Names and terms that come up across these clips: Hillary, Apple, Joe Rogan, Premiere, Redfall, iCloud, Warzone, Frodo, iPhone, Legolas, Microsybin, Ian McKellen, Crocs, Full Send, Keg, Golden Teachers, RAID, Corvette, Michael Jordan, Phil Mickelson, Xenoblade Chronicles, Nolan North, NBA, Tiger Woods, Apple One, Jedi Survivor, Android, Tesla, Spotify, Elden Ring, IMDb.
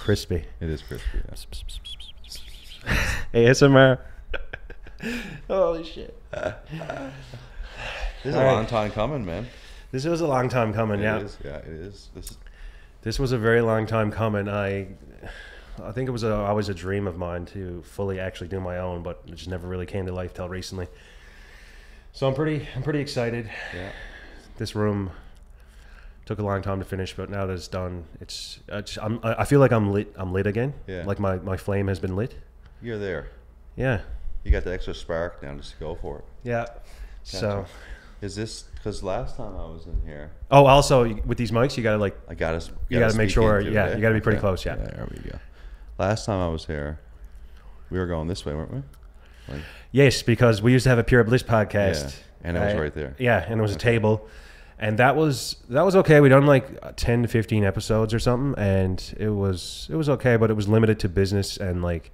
Crispy. It is crispy. Yeah. ASMR. Holy shit. This is a long time coming, man. This was a long time coming. Yeah. It is. Yeah, it is. This was a very long time coming. I think it was always a dream of mine to fully actually do my own, but it just never really came to life till recently. So I'm pretty excited. Yeah. This room took a long time to finish, but now that it's done, I feel like I'm lit again. Yeah. Like my flame has been lit. You're there. Yeah. You got the extra spark now, just to go for it. Yeah. Gotcha. So. Is this because last time I was in here? Oh, also with these mics, you gotta like. You gotta make sure. Yeah, you gotta be pretty close. Yeah. There we go. Last time I was here, we were going this way, weren't we? Like, yes, because we used to have a Pure Bliss podcast, yeah, and it was right there. Yeah, and it was a table, and that was okay. We done like 10 to 15 episodes or something, and it was okay, but it was limited to business and like.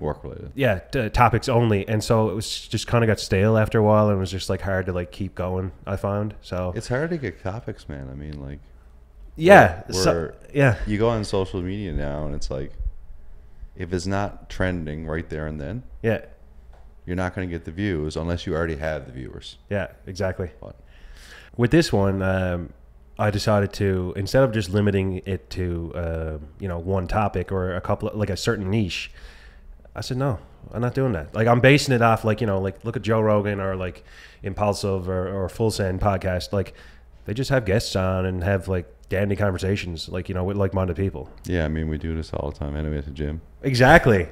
Work related, yeah, topics only, and so it was just kind of got stale after a while, and it was just like hard to like keep going. I found so it's hard to get topics, man. I mean, like, yeah, yeah. You go on social media now, and it's like if it's not trending right there and then, yeah, you're not going to get the views unless you already have the viewers. Yeah, exactly. But with this one, I decided to, instead of just limiting it to you know, one topic or a couple of, like a certain niche. I said, no, I'm not doing that. Like, I'm basing it off, like, you know, like, look at Joe Rogan or, like, Impulsive or Full Send podcast. Like, they just have guests on and have, like, dandy conversations, like, you know, with like-minded people. Yeah, I mean, we do this all the time anyway at the gym. Exactly.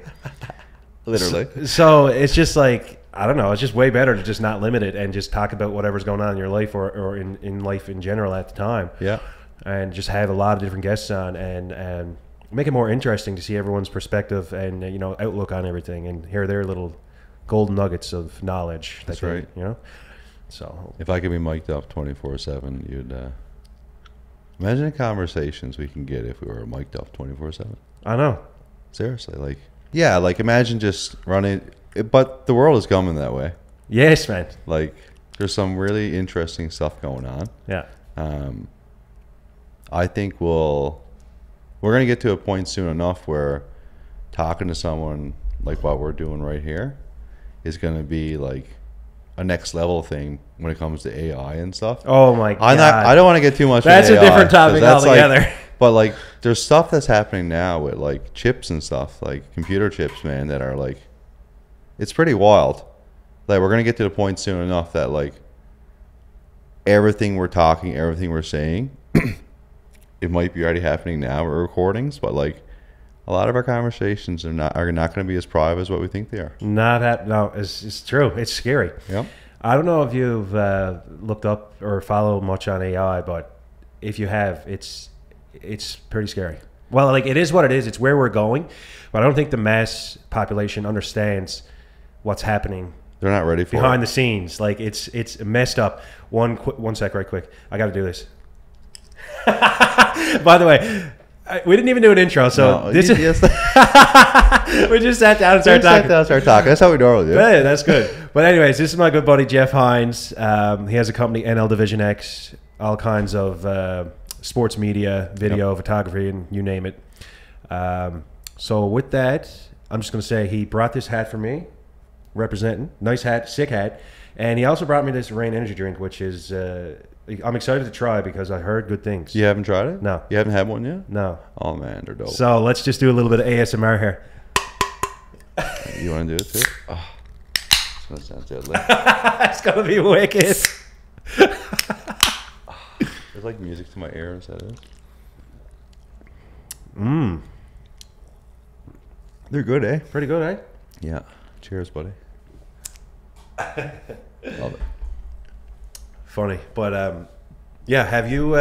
Literally. So it's just, like, I don't know. It's just way better to just not limit it and just talk about whatever's going on in your life or in life in general at the time. Yeah. And just have a lot of different guests on and make it more interesting to see everyone's perspective and, you know, outlook on everything and hear their little golden nuggets of knowledge. That's right. You know? So if I could be mic'd up 24/7, you'd imagine the conversations we can get if we were mic'd up 24/7. I know. Seriously. Like, yeah. Like, imagine just running, but the world is coming that way. Yes, man. Like, there's some really interesting stuff going on. Yeah. I think we're going to get to a point soon enough where talking to someone like what we're doing right here is going to be like a next level thing when it comes to AI and stuff. Oh my God. I don't want to get too much. That's a different topic altogether. Like, but like there's stuff that's happening now with like chips and stuff, like computer chips, man, that are like, it's pretty wild. Like, we're going to get to the point soon enough that like everything we're talking, everything we're saying, it might be already happening now. We're recordings, but like a lot of our conversations are not going to be as private as what we think they are. No, it's true. It's scary. Yeah. I don't know if you've looked up or followed much on AI, but if you have, it's pretty scary. Well, like, it is what it is. It's where we're going, but I don't think the mass population understands what's happening. They're not ready for behind the scenes. Like, it's messed up. One sec, right quick. I got to do this. By the way, we didn't even do an intro, so no, this is we just sat down and started talking. That's how we normally do. Yeah, that's good. But anyways, this is my good buddy Geoff Hynes. He has a company, NL Vision X, all kinds of sports media, video, yep, photography, and you name it. So with that, I'm just going to say he brought this hat for me, representing, nice hat, sick hat, and he also brought me this Rain energy drink, which is. I'm excited to try because I heard good things. You haven't tried it? No. You haven't had one yet? No. Oh, man, they're dope. So let's just do a little bit of ASMR here. You want to do it too? Oh, it's going to sound deadly. It's going to be wicked. It's like music to my ears. Is that it? Mmm. They're good, eh? Pretty good, eh? Yeah. Cheers, buddy. Love it. Funny, but yeah. Have you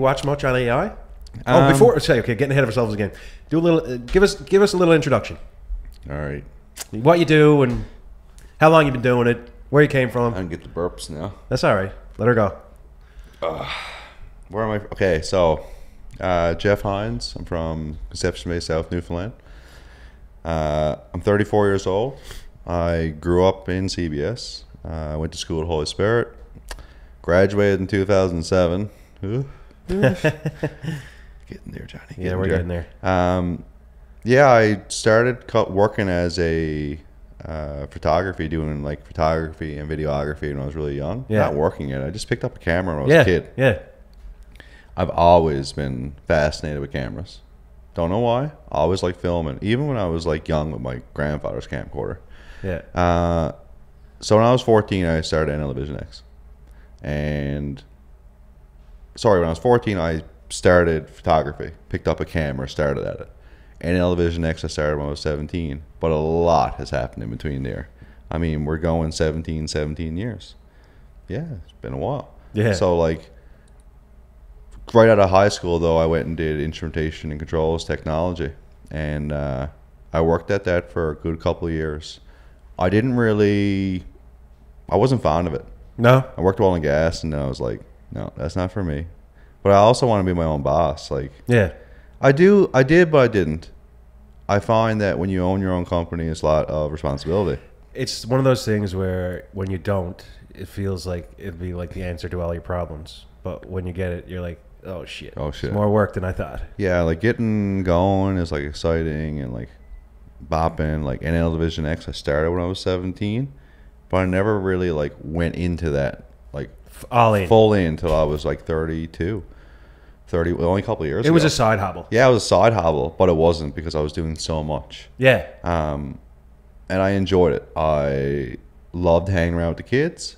watched much on AI? Oh, getting ahead of ourselves again. Do a little. Give us a little introduction. All right. What you do and how long you've been doing it, where you came from. I can get the burps now. That's all right. Let her go. Where am I? Okay, so Geoff Hynes. I'm from Conception Bay, South Newfoundland. I'm 34 years old. I grew up in CBS. I went to school at Holy Spirit. Graduated in 2007. Getting there, Johnny. Getting we're getting there. Yeah, I started working as a photography, doing like photography and videography when I was really young. Yeah. Not working yet. I just picked up a camera when I was a kid. Yeah. I've always been fascinated with cameras. Don't know why. I always like filming, even when I was like young with my grandfather's camcorder. Yeah. So when I was 14, I started NL Vision X. And sorry, when I was 14, I started photography, picked up a camera, started at it. NL Vision X I started when I was 17, but a lot has happened in between there. I mean, we're going 17 years. Yeah, it's been a while. Yeah. So like right out of high school though, I went and did instrumentation and controls technology, and I worked at that for a good couple of years. I didn't really, I wasn't fond of it. No. I worked oil and gas, and then I was like, no, that's not for me. But I also want to be my own boss. Like, yeah, I did, but I didn't. I find that when you own your own company, it's a lot of responsibility. It's one of those things where when you don't, it feels like it'd be like the answer to all your problems. But when you get it, you're like, oh shit, oh shit, it's more work than I thought. Yeah, like getting going is like exciting and like bopping. Like NL Vision X, I started when I was 17, but I never really like went into that like all in. Full in until I was like 32. Only a couple of years ago. It was a side hobble. Yeah, it was a side hobble, but it wasn't because I was doing so much. Yeah. And I enjoyed it. I loved hanging around with the kids.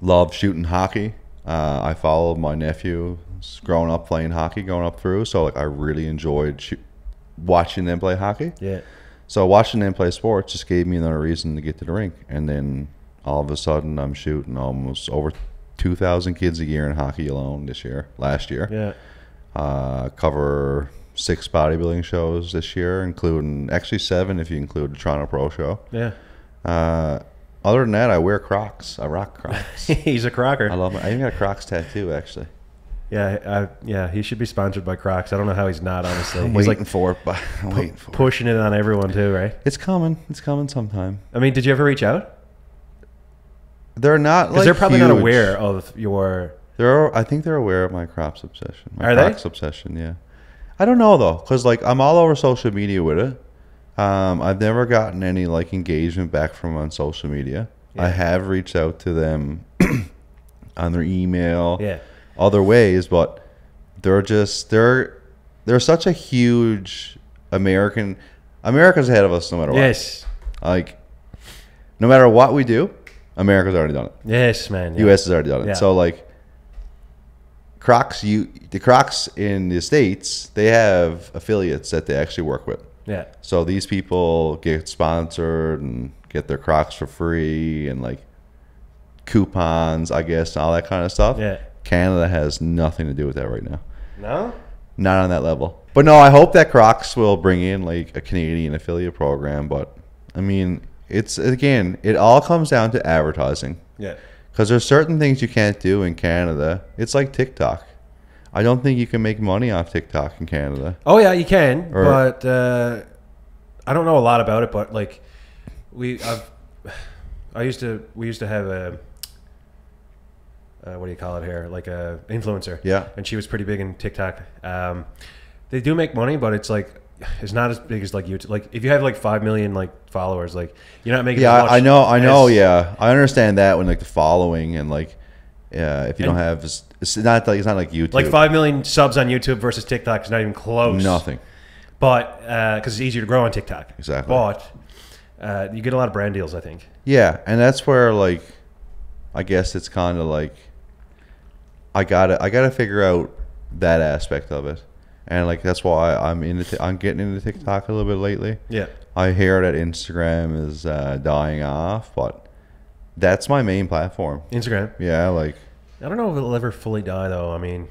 Loved shooting hockey. I followed my nephew growing up playing hockey, going up through. So like, I really enjoyed watching them play hockey. Yeah. So watching them play sports just gave me another reason to get to the rink. And then all of a sudden, I'm shooting almost over 2,000 kids a year in hockey alone this year, last year. Yeah. Cover 6 bodybuilding shows this year, including actually 7 if you include the Toronto Pro Show. Yeah. Other than that, I wear Crocs. I rock Crocs. He's a Crocker. I love them. I even got a Crocs tattoo, actually. Yeah, yeah, he should be sponsored by Crocs. I don't know how he's not, honestly. I'm he's waiting like for it, but I'm waiting for pushing it on everyone too, right? It's coming. It's coming sometime. I mean, did you ever reach out? They're not like they're probably huge. Not aware of your. I think they're aware of my Crocs obsession. Are they? Yeah. I don't know though, because like I'm all over social media with it. I've never gotten any like engagement back from on social media. Yeah. I have reached out to them on their email, yeah, other ways, but they're just they're such a huge America's ahead of us no matter what. Yes. Like no matter what we do. America's already done it. Yes, man. Yeah. U.S. has already done it. Yeah. So, like, Crocs, the Crocs in the States, they have affiliates that they actually work with. Yeah. So these people get sponsored and get their Crocs for free and, like, coupons, I guess, and all that kind of stuff. Yeah. Canada has nothing to do with that right now. No? Not on that level. But, no, I hope that Crocs will bring in, like, a Canadian affiliate program. But, I mean, it's again, it all comes down to advertising. Yeah. Because there's certain things you can't do in Canada. It's like TikTok. I don't think you can make money off TikTok in Canada. Oh yeah, you can. Or, but I don't know a lot about it. But like, we used to have a what do you call it here? Like a influencer. Yeah. And she was pretty big in TikTok. They do make money, but it's like. It's not as big as like YouTube. Like if you have like 5 million like followers, like you're not making. Yeah, much I know. Yeah, I understand that when like the following and like, yeah, if you don't have, it's not like YouTube. Like 5 million subs on YouTube versus TikTok is not even close. Nothing. But because it's easier to grow on TikTok. Exactly. But you get a lot of brand deals, I think. Yeah, and that's where like, I guess it's kind of like, I gotta figure out that aspect of it. And like that's why I'm getting into TikTok a little bit lately. Yeah, I hear that Instagram is dying off, but that's my main platform. Instagram. Yeah, like I don't know if it'll ever fully die though. I mean,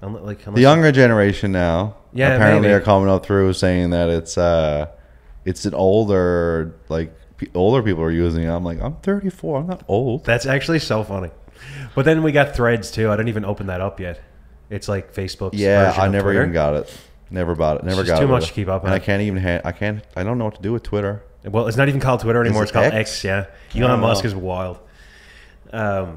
like the younger generation now. Yeah, apparently maybe. Are coming up through saying that it's an older like older people are using it. I'm like I'm 34. I'm not old. That's actually so funny. But then we got Threads too. I didn't even open that up yet. It's like Facebook's version of Twitter. Yeah, I never even got it. Never bought it. Never got it. It's too much to keep up on. And I can't even I don't know what to do with Twitter. Well, it's not even called Twitter anymore. It's called X, yeah. Elon Musk is wild. Yeah,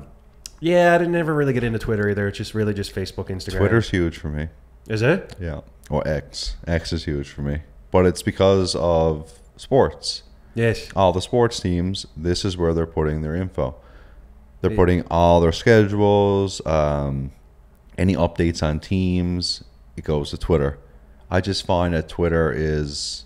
I didn't ever really get into Twitter either. It's just really just Facebook, Instagram. Twitter's huge for me. Is it? Yeah. Or X. X is huge for me. But it's because of sports. Yes. All the sports teams, this is where they're putting their info. They're putting all their schedules, any updates on teams. It goes to Twitter. I just find that Twitter is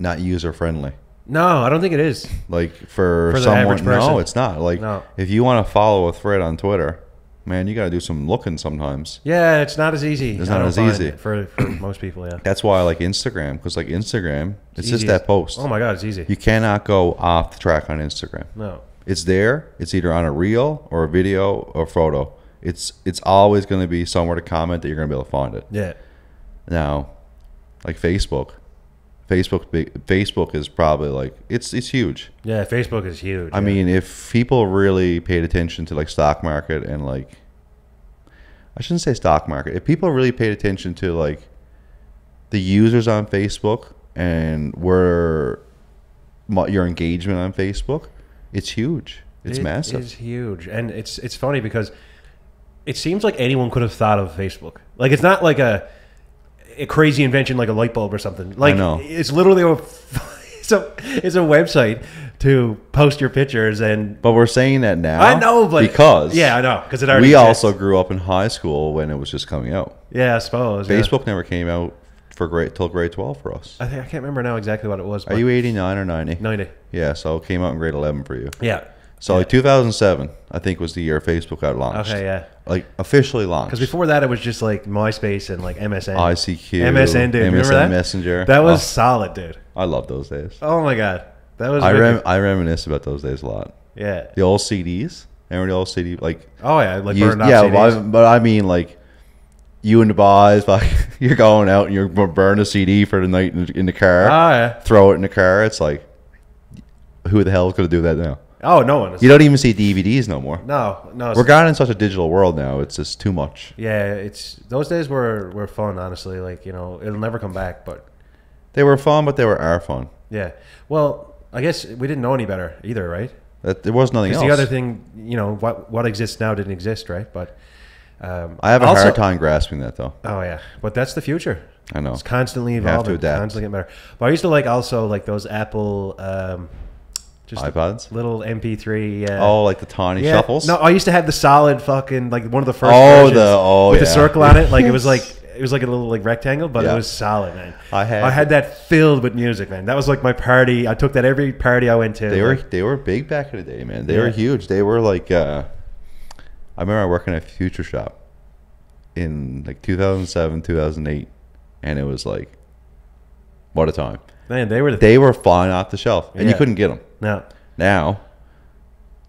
not user-friendly. No, I don't think it is. Like for someone, no, it's not. Like no. If you want to follow a thread on Twitter, man, you got to do some looking sometimes. Yeah, it's not as easy. It's not as easy for most people. Yeah, that's why I like Instagram, because like Instagram, it's just that post. Oh my God, it's easy. You cannot go off the track on Instagram. No, it's there. It's either on a reel or a video or photo. It's always going to be somewhere to comment that you're going to be able to find it. Yeah. Now, like Facebook. Facebook is probably like it's huge. Yeah, Facebook is huge. I mean, if people really paid attention to like stock market and like, I shouldn't say stock market. If people really paid attention to like the users on Facebook and where your engagement on Facebook, it's huge. It's massive. It's huge, and it's funny because it seems like anyone could have thought of Facebook. Like it's not like a crazy invention like a light bulb or something. Like it's literally it's a website to post your pictures. And but we're saying that now, I know, but because yeah, I know, because it already we exists. Also grew up in high school when it was just coming out. Yeah, I suppose Facebook never came out for till grade 12 for us. I think I can't remember now exactly what it was. Are you 89 or 90? 90. Yeah, so it came out in grade 11 for you. Yeah. So like 2007, I think, was the year Facebook got launched. Okay, yeah. Like officially launched. Because before that, it was just like MySpace and like MSN. ICQ. MSN, dude. MSN, remember that? Messenger. That was solid, dude. I love those days. Oh my God. That was I reminisce about those days a lot. Yeah. The old CDs. Remember the old CD? Like, oh yeah, like burned off CDs. Yeah, but I mean like you and the boys, like you're going out and you're burn a CD for the night in the car. Oh yeah. Throw it in the car. It's like, who the hell is going to do that now? Oh, no one. You don't even see DVDs no more. No, no. We're gone in such a digital world now. It's just too much. Yeah, it's those days were fun, honestly. Like, you know, it'll never come back, but they were fun, but they were our fun. Yeah. Well, I guess we didn't know any better either, right? That there was nothing else. The other thing, you know, what exists now didn't exist, right? But I have a hard time grasping that, though. Oh yeah, but that's the future. I know. It's constantly evolving. You have to adapt. Constantly getting better. But I used to like also like those Apple. Just iPods, little MP3. Oh, like the tiny shuffles. No, I used to have the solid fucking like one of the first. With the circle on it, like it was like a little like rectangle, but it was solid, man. I had that filled with music, man. That was like my party. I took that every party I went to. They were big back in the day, man. They were huge. They were like I remember working at a Future Shop in like 2007, 2008, and it was like what a time. Man, they were flying off the shelf, and you couldn't get them. No. Now,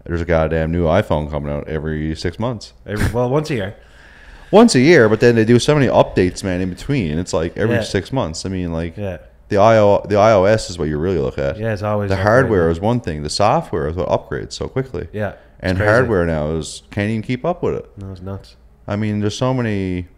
there's a goddamn new iPhone coming out every 6 months. Once a year. Once a year, but then they do so many updates, man, in between. It's like every 6 months. I mean, like the iOS is what you really look at. Yeah, it's always the hardware is one thing. The software is what upgrades so quickly. Yeah, and crazy. Hardware now can't even keep up with it. No, it's nuts. I mean, there's so many.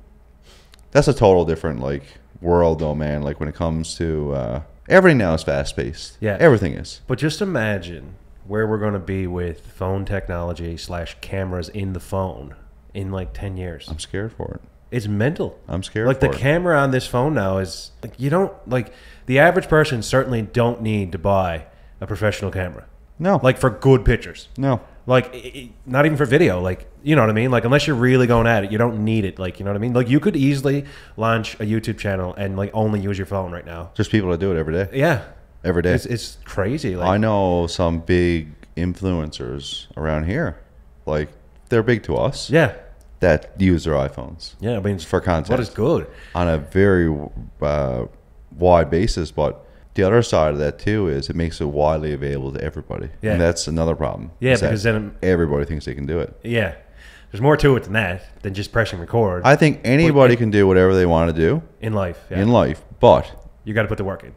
That's a total different like world, though, man. Like when it comes to. Everything now is fast-paced. Yeah. Everything is. But just imagine where we're going to be with phone technology / cameras in the phone in like 10 years. I'm scared for it. It's mental. I'm scared for it. Like the camera on this phone now is, like, you don't, like, the average person certainly don't need to buy a professional camera. No. Like for good pictures. No. Like, not even for video. Like, you know what I mean? Like, unless you're really going at it, you don't need it. Like, you know what I mean? Like, you could easily launch a YouTube channel and, like, only use your phone right now. There's people that do it every day. Yeah. Every day. It's crazy. Like, I know some big influencers around here. Like, they're big to us. Yeah. That use their iPhones. Yeah, I mean. For content. That is good. On a very wide basis, but. The other side of that too is it makes it widely available to everybody. Yeah. And that's another problem. Yeah, because then everybody thinks they can do it. Yeah. There's more to it than that, than just pressing record. I think anybody can do whatever they want to do. In life. Yeah. In life. But you gotta put the work in.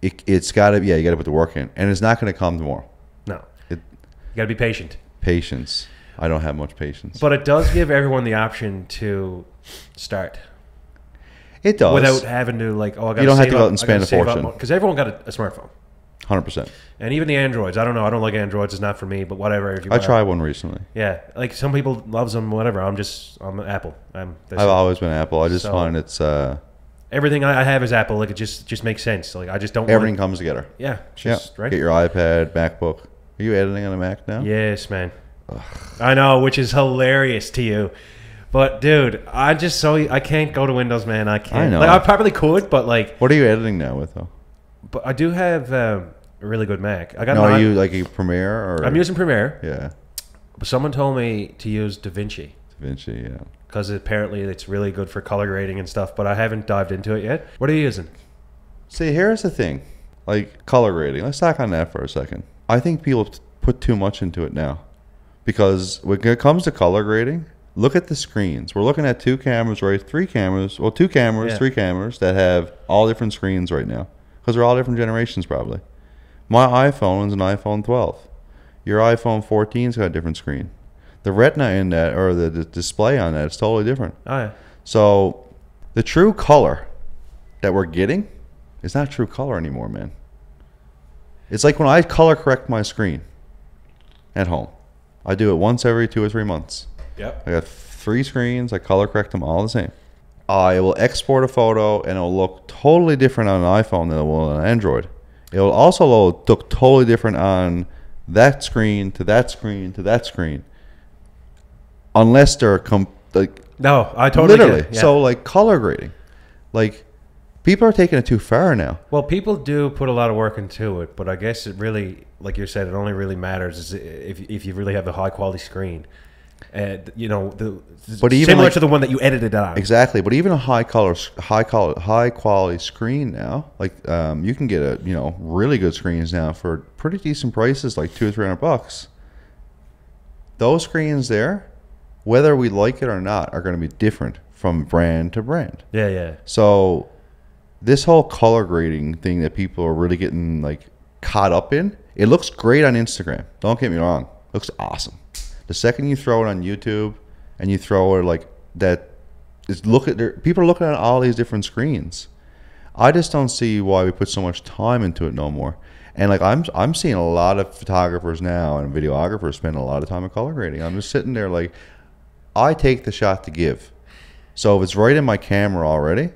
It's gotta you gotta put the work in. And it's not gonna come tomorrow. No. You gotta be patient. Patience. I don't have much patience. But it does give everyone the option to start. It does. Without having to, like, oh, I got to save up. You don't have to go out and spend a fortune. Because everyone got a smartphone. 100%. And even the Androids. I don't know. I don't like Androids. It's not for me, but whatever. If you tried one recently. Yeah. Like some people loves them, whatever. I'm Apple. I've always been Apple. I just find it's... everything I have is Apple. Like it just makes sense. Like I just don't... Everything comes together. Yeah. Just, yeah. Right? Get your iPad, MacBook. Are you editing on a Mac now? Yes, man. Ugh. I know, which is hilarious to you. But dude, I can't go to Windows, man. I can't. I know. Like, I probably could, but like... What are you editing now with, though? But I do have a really good Mac. I got. No, are you like a Premiere? Or... I'm using Premiere. Yeah. But someone told me to use DaVinci. DaVinci, yeah. Because apparently it's really good for color grading and stuff, but I haven't dived into it yet. What are you using? See, here's the thing. Like, color grading. Let's talk on that for a second. I think people put too much into it now. Because when it comes to color grading... Look at the screens. We're looking at two cameras, right? Three cameras. Well, two cameras, yeah. Three cameras that have all different screens right now. Because they're all different generations, probably. My iPhone is an iPhone 12. Your iPhone 14's got a different screen. The retina in that, or the display on that, is totally different. Oh, yeah. So the true color that we're getting is not true color anymore, man. It's like when I color correct my screen at home. I do it once every 2 or 3 months. Yep. I got 3 screens. I color correct them all the same. I will export a photo and it'll look totally different on an iPhone than it will on an Android. It'll also look totally different on that screen to that screen to that screen. Unless they're no, I totally literally. Get it. Yeah. So like color grading, like people are taking it too far now. Well, people do put a lot of work into it, but I guess it really, like you said, it only really matters if you really have a high quality screen. You know, but even similar like, to the one that you edited on. Exactly, but even a high quality screen now, like you can get really good screens now for pretty decent prices, like $200 or $300. Those screens there, whether we like it or not, are going to be different from brand to brand. Yeah, yeah. So this whole color grading thing that people are really getting like caught up in, it looks great on Instagram. Don't get me wrong, it looks awesome. The second you throw it on YouTube and you throw it like that, people are looking at all these different screens. I just don't see why we put so much time into it no more. And like I'm seeing a lot of photographers now and videographers spend a lot of time at color grading. I'm just sitting there like, I take the shot to give. So if it's right in my camera already,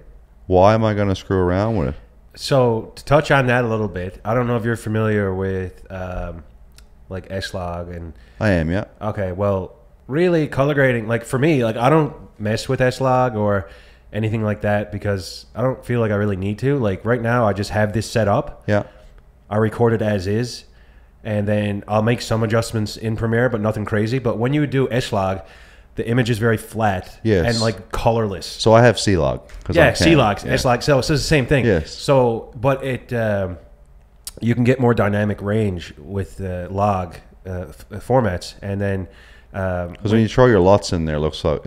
why am I going to screw around with it? So to touch on that a little bit, I don't know if you're familiar with... like S-Log and... I am, yeah. Okay, well, really, color grading, like for me, like I don't mess with S-Log or anything like that because I don't feel like I really need to. Like right now, I just have this set up. Yeah. I record it as is, and then I'll make some adjustments in Premiere, but nothing crazy. But when you do S-Log, the image is very flat and like colorless. So I have C-Log. Yeah, C-Log, yeah. S-Log, so it's the same thing. Yes. So, but it... you can get more dynamic range with log formats, and then because when you throw your LUTs in there, it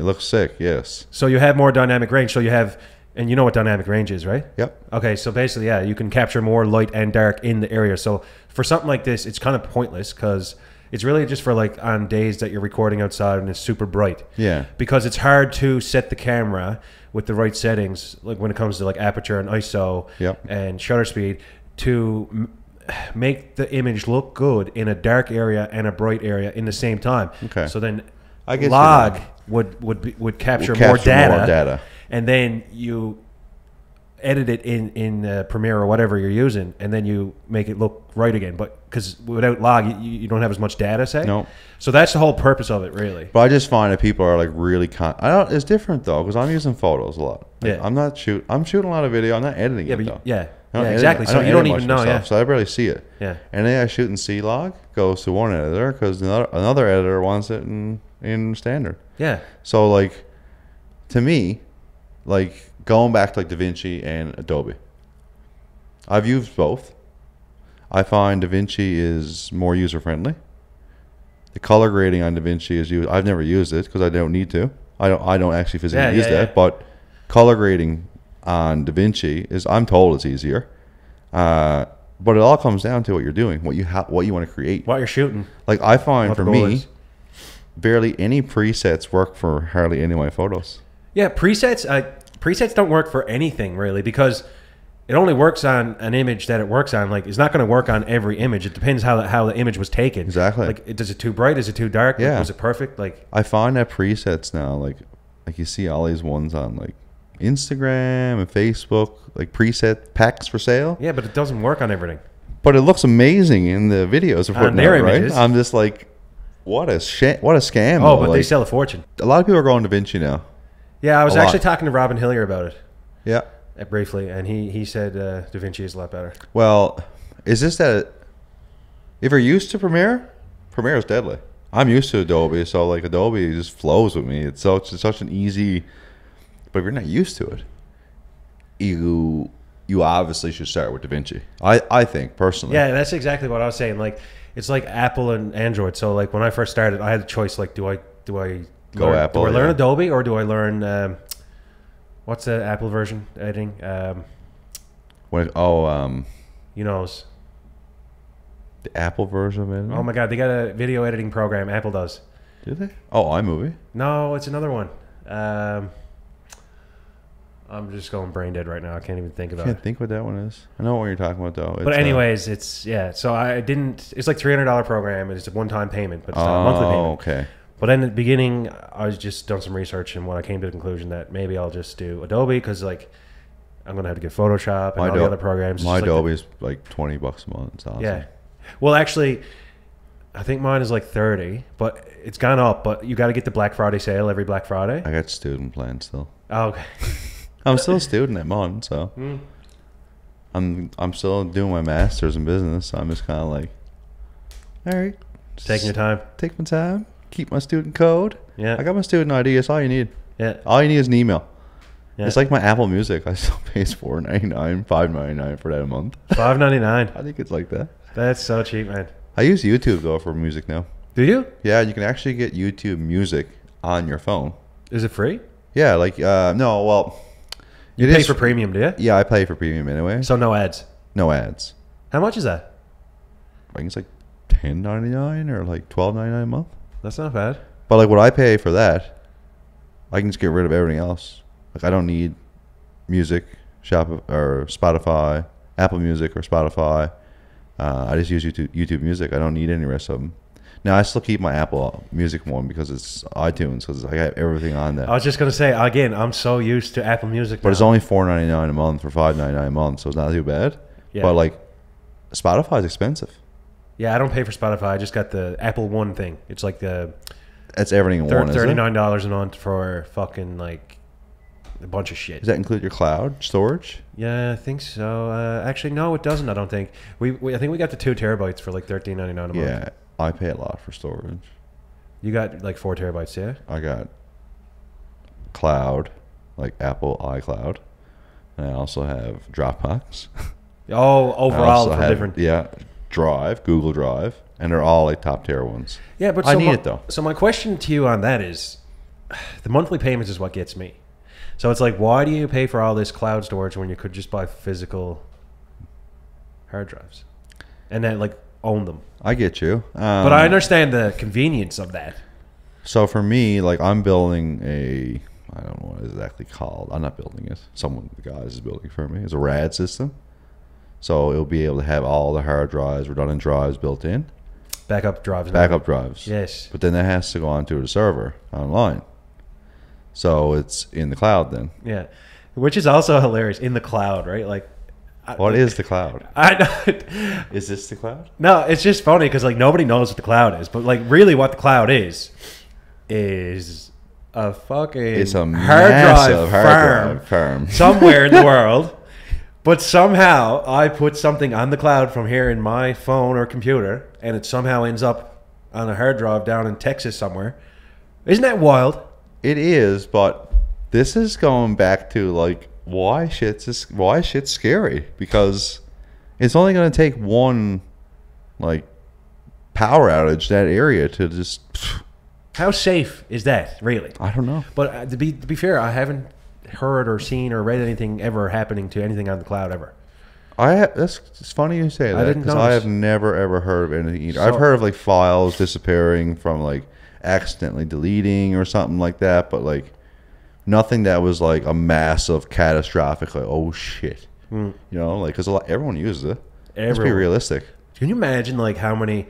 looks sick. Yes. So you have more dynamic range. So you have, and you know what dynamic range is, right? Yep. Okay, so basically, yeah, you can capture more light and dark in the area. So for something like this, it's kind of pointless because it's really just for like on days that you're recording outside and it's super bright. Yeah. Because it's hard to set the camera with the right settings, like when it comes to like aperture and ISO and shutter speed, to make the image look good in a dark area and a bright area in the same time. Okay. So then I guess log would capture more data, and then you edit it in Premiere or whatever you're using, and then you make it look right again. But because without log, you don't have as much data, say. No. So that's the whole purpose of it, really. But I just find that people are like really it's different though, because I'm using photos a lot. Like, yeah. I'm shooting a lot of video. I'm not editing it though. Yeah. Yeah, exactly. So you don't even know, yeah. So I barely see it. Yeah. And then I shoot in C-Log, goes to one editor because another editor wants it in standard. Yeah. So like, to me, like going back to like DaVinci and Adobe, I've used both. I find DaVinci is more user friendly. The color grading on DaVinci is used. I've never used it because I don't need to. I don't actually physically use that. Yeah. But color grading on DaVinci is, I'm told, it's easier, but it all comes down to what you're doing, what you want to create, what you're shooting. Like I find for me, barely any presets work for hardly any of my photos. Yeah, presets don't work for anything really, because it only works on an image that it works on. Like, it's not going to work on every image. It depends how the image was taken. Exactly. Like, is it too bright? Is it too dark? Yeah. Like, was it perfect? Like, I find that presets now, like you see all these ones on like Instagram and Facebook, like preset packs for sale. Yeah, but it doesn't work on everything. But it looks amazing in the videos. On their images. Right? I'm just like, what a scam. Oh, though. But like, they sell a fortune. A lot of people are going DaVinci now. Yeah, I was actually talking to Robin Hillier about it. Yeah. Briefly, and he said DaVinci is a lot better. Well, is this that if you're used to Premiere, Premiere is deadly. I'm used to Adobe, so like Adobe just flows with me. It's such an easy, but if you're not used to it, you obviously should start with DaVinci. I think personally. Yeah, that's exactly what I was saying. Like, it's like Apple and Android. So like when I first started, I had a choice. Like, do I learn Adobe or do I learn? What's the Apple version editing? You know, the Apple version of editing. Oh my God, they got a video editing program. Apple does. Do they? Oh, iMovie. No, it's another one. I'm just going brain dead right now. I can't even think about it. I can't think what that one is. I know what you're talking about though. It's, but anyways, it's yeah. So I didn't. It's like $300 program. It's a one-time payment, but it's not a monthly payment. Oh, okay. But then at the beginning, I was just done some research, and when I came to the conclusion that maybe I'll just do Adobe, because like I'm gonna have to get Photoshop and all the other programs. My Adobe is like $20 a month. It's awesome. Yeah, well, actually, I think mine is like 30, but it's gone up. But you got to get the Black Friday sale every Black Friday. I got student plan still. Oh, okay. I'm still a student at Mon, so I'm still doing my master's in business. So I'm just kind of like, all right, taking your time. Take my time. Keep my student code. Yeah, I got my student ID. That's all you need. Yeah, all you need is an email. Yeah. It's like my Apple Music. I still pay $4.99, $5.99 for that a month. $5.99. I think it's like that. That's so cheap, man. I use YouTube though for music now. Do you? Yeah, you can actually get YouTube Music on your phone. Is it free? Yeah, like no, well, you pay for premium, do you? Yeah, I pay for premium anyway. So no ads. No ads. How much is that? I think it's like $10.99 or like $12.99 a month. That's not bad. But like what I pay for that, I can just get rid of everything else. Like I don't need music, Spotify, Apple Music or Spotify. I just use YouTube Music. I don't need any rest of them. Now I still keep my Apple Music one because it's iTunes. Because I got everything on that. I was just gonna say again, I'm so used to Apple Music. But now it's only $4.99 a month or $5.99 a month, so it's not too bad. Yeah. But like Spotify is expensive. Yeah, I don't pay for Spotify. I just got the Apple One thing. It's like the... That's everything in one, isn't it? $39 a month for fucking, like, a bunch of shit. Does that include your cloud storage? Yeah, I think so. Actually, no, it doesn't, I don't think. I think we got the 2 terabytes for, like, $13.99 a month. Yeah, I pay a lot for storage. You got, like, 4 terabytes, yeah? I got cloud, like Apple iCloud. And I also have Dropbox. Oh, overall, for different... Yeah. Drive, Google Drive, and they're all like top tier ones. Yeah, but I need it though. So my question to you on that is, the monthly payments is what gets me. So it's like, why do you pay for all this cloud storage when you could just buy physical hard drives and then like own them? I get you, but I understand the convenience of that. So for me, like I'm building a, I don't know what it's exactly called. I'm not building it. Someone, the guys is building it for me. It's a RAD system. So it'll be able to have all the hard drives, redundant drives built in. Backup drives. Backup drives. Yes. But then that has to go onto the server online. So it's in the cloud then. Yeah. Which is also hilarious. In the cloud, right? Like, what is the cloud? Is this the cloud? No, it's just funny because like nobody knows what the cloud is. But like really what the cloud is a fucking hard drive firm somewhere in the world. But somehow I put something on the cloud from here in my phone or computer, and it somehow ends up on a hard drive down in Texas somewhere. Isn't that wild? It is, but this is going back to like why shit's scary, because it's only going to take one like power outage that area to just. How safe is that really? I don't know. But to be fair, I haven't heard or seen or read anything ever happening to anything on the cloud ever. It's funny you say that because I have never ever heard of anything either. So, I've heard of like files disappearing from like accidentally deleting or something like that, but like nothing that was like a massive catastrophic like oh shit. You know, like, because a lot, everyone uses it. Let's be realistic. Can you imagine like how many,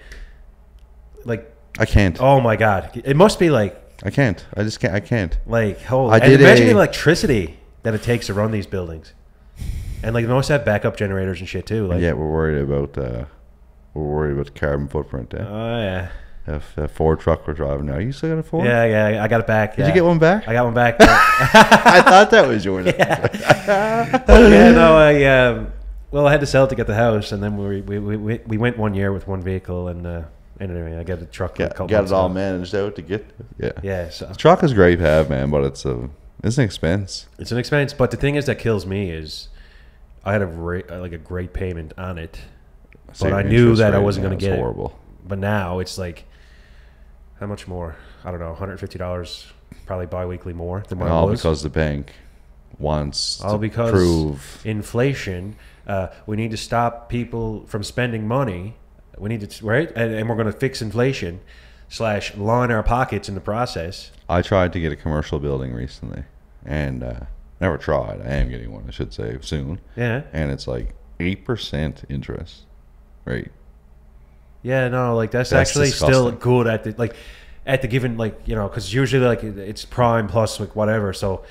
like, I can't. Oh my God. It must be like, I can't. I just can't. I can't. Like, holy. I did imagine the electricity that it takes to run these buildings. And like, they must have backup generators and shit too. Like, yeah, we're worried about the carbon footprint. Yeah. Oh yeah. If that Ford truck we're driving now, you still got a Ford? Yeah, yeah, I got it back. Did you get one back? I got one back. I thought that was yours. Yeah. Okay, no, well, I had to sell it to get the house, and then we went one year with one vehicle, and anyway, I got a truck. Yeah, got it all managed out to get. Yeah. Yeah. So the truck is great to have, man, but it's an expense. It's an expense, but the thing is that kills me is I had a great payment on it, but I knew that I wasn't going to get it. Horrible. But now it's like. How much more? I don't know, $150 probably bi-weekly more than what it was. Because the bank wants to prove. Inflation. We need to stop people from spending money. We need to, right? And we're going to fix inflation / line our pockets in the process. I tried to get a commercial building recently and never tried. I am getting one, I should say, soon. Yeah. And it's like 8% interest rate. Yeah, no, like that's actually disgusting. Still good at the given, like, you know, because usually like it's prime plus like whatever. So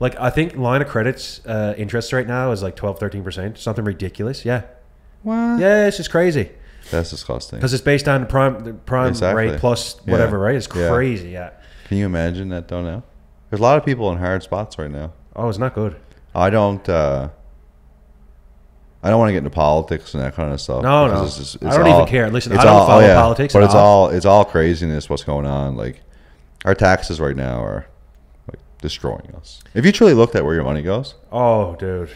like I think line of credits interest right now is like 12-13%, something ridiculous. Yeah. What? Yeah, it's just crazy. That's disgusting. Because it's based on the prime exactly. rate plus whatever, yeah. right? It's crazy. Yeah. Can you imagine that though now? There's a lot of people in hard spots right now. Oh, it's not good. I don't want to get into politics and that kind of stuff. No, no. It's I don't even care. Listen, I don't follow politics. But it's all craziness, what's going on. Like, our taxes right now are, like, destroying us. If you truly looked at where your money goes. Oh, dude.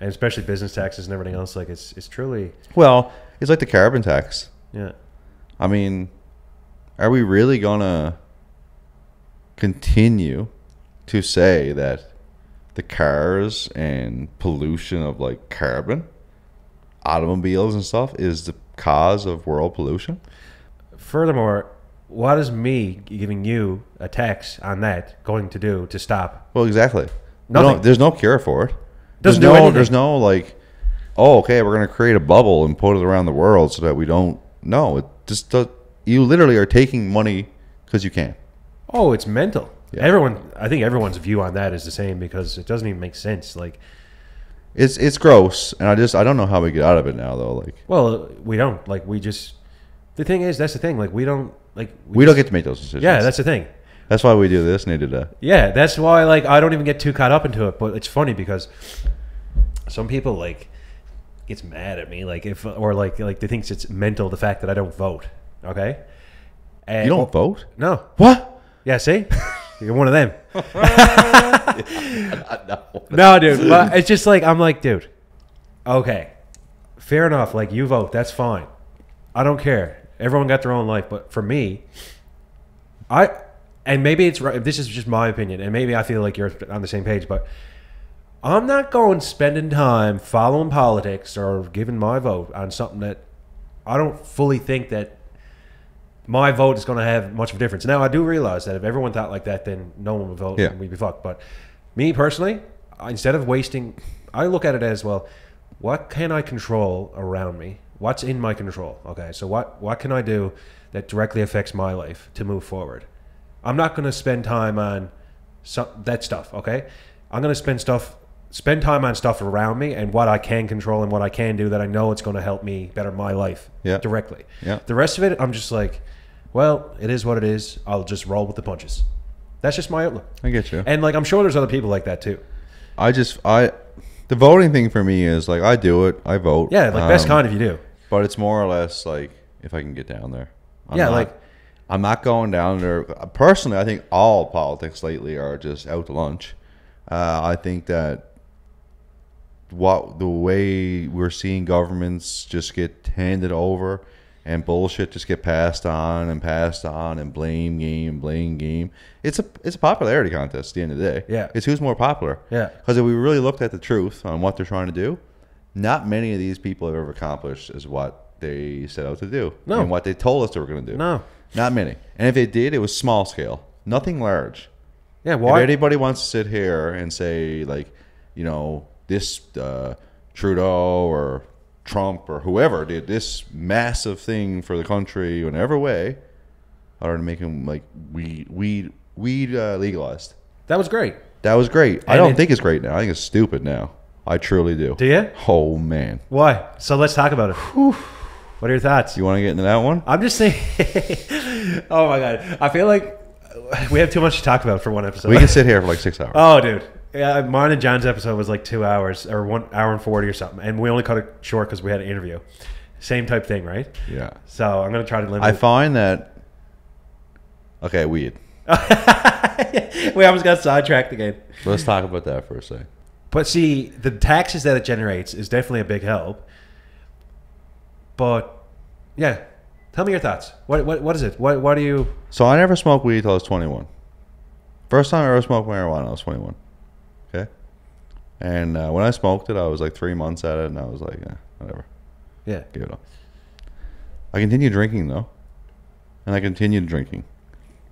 And especially business taxes and everything else. Like, it's truly. Well, it's like the carbon tax. Yeah. I mean, are we really going to continue to say that the cars and pollution of, like, carbon? Automobiles and stuff is the cause of world pollution. Furthermore, what is me giving you a tax on that going to do to stop? Well, exactly. Nothing. There's no cure for it. There's no like, oh, okay, we're going to create a bubble and put it around the world so that we don't. No, it just does. You literally are taking money because you can. Oh, it's mental. Yeah. Everyone, I think everyone's view on that is the same because it doesn't even make sense. Like. It's gross, and I don't know how we get out of it now though. Like, well, we don't, like, we just, the thing is, that's the thing, like, we don't, like, we just don't get to make those decisions. Yeah, that's the thing. That's why we do this and they do that. Yeah, that's why, like, I don't even get too caught up into it. But it's funny because some people, like, gets mad at me, like, if, or like they think it's mental, the fact that I don't vote. Okay, and you don't vote? No. What? Yeah, see. You're one of them. No, dude. But it's just like, I'm like, dude, okay, fair enough. Like, you vote. That's fine. I don't care. Everyone got their own life. But for me, and maybe it's right. This is just my opinion. And maybe I feel like you're on the same page. But I'm not going spending time following politics or giving my vote on something that I don't fully think that my vote is going to have much of a difference. Now, I do realize that if everyone thought like that, then no one would vote, yeah, and we'd be fucked. But me personally, instead of wasting, I look at it as, well, what can I control around me? What's in my control? Okay, so what can I do that directly affects my life to move forward? I'm not going to spend time on that stuff, okay? I'm going to spend time on stuff around me and what I can control and what I can do that I know it's going to help me better my life, yeah, directly. Yeah. The rest of it, I'm just like, well, it is what it is. I'll just roll with the punches. That's just my outlook. I get you. And, like, I'm sure there's other people like that too. The voting thing for me is, like, I do it. I vote. Yeah, like, best kind if you do. But it's more or less like, if I can get down there. I'm not going down there. Personally, I think all politics lately are just out to lunch. I think that the way we're seeing governments just get handed over and bullshit just get passed on and blame game. It's a popularity contest at the end of the day. Yeah. It's who's more popular. Yeah. Because if we really looked at the truth on what they're trying to do, not many of these people have ever accomplished is what they set out to do. No. And what they told us they were going to do. No. Not many. And if they did, it was small scale. Nothing large. Yeah, why? If anybody wants to sit here and say, like, you know, this Trudeau or Trump or whoever did this massive thing for the country in every way, or to make him like weed legalized. That was great. That was great. And I don't think it's great now. I think it's stupid now. I truly do. Do you? Oh, man. Why? So let's talk about it. Whew. What are your thoughts? You want to get into that one? I'm just saying. Oh, my God. I feel like we have too much to talk about for one episode. We can sit here for like 6 hours. Oh, dude. Yeah, mine and John's episode was like 2 hours or 1 hour and 40 or something. And we only cut it short because we had an interview. Same type thing, right? Yeah. So I'm going to try to limit it. I find that... Okay, weed. We almost got sidetracked again. Let's talk about that for a sec. But see, the taxes that it generates is definitely a big help. But yeah, tell me your thoughts. What is it? What do you? So I never smoked weed till I was 21. First time I ever smoked marijuana, I was 21. Okay, and when I smoked it, I was like 3 months at it, and I was like, eh, whatever. Yeah, give it up. I continued drinking though, and I continued drinking.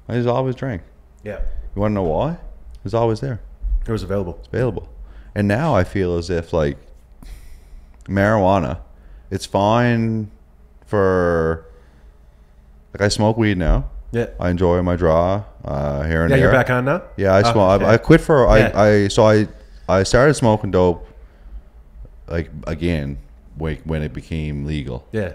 I just always drank. Yeah. You want to know why? It was always there. It was available. It's available. And now I feel as if like marijuana, it's fine for, like I smoke weed now. Yeah. I enjoy my draw here and there. Yeah, you're back on now? Yeah, I smoke. Okay. I quit for, I started smoking dope like again when it became legal. Yeah.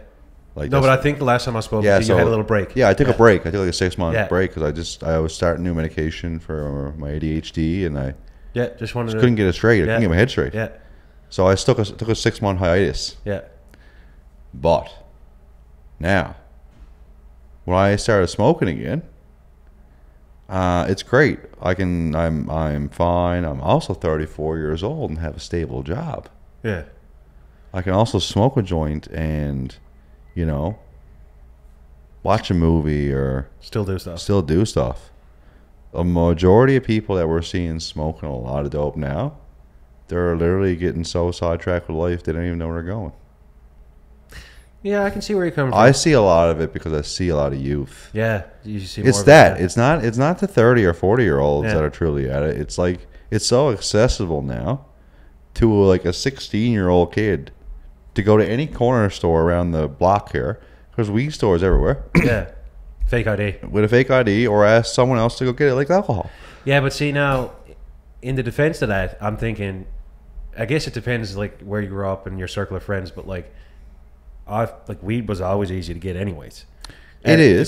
Like no, but I think the last time I spoke, yeah, you had a little break. Yeah, I took a break. I took like a 6 month break because I was starting new medication for my ADHD, and I just couldn't get it straight. I couldn't get my head straight. Yeah, so I took a 6 month hiatus. Yeah, but now when I started smoking again, it's great. I'm fine. I'm also 34 years old and have a stable job. Yeah, I can also smoke a joint and, you know, watch a movie or still do stuff. A majority of people that we're seeing smoking a lot of dope now, they're literally getting so sidetracked with life they don't even know where they're going. Yeah, I can see where you're coming from. I see a lot of it because I see a lot of youth. Yeah, you see more. It's that. It's not the 30 or 40 year olds that are truly at it. It's like it's so accessible now to like a 16-year-old kid. To go to any corner store around the block here, because weed stores everywhere. Yeah, fake ID. With a fake ID, or ask someone else to go get it, like alcohol. Yeah, but see now, in the defense of that, I'm thinking, I guess it depends like where you grew up and your circle of friends, but like, weed was always easy to get anyways. But it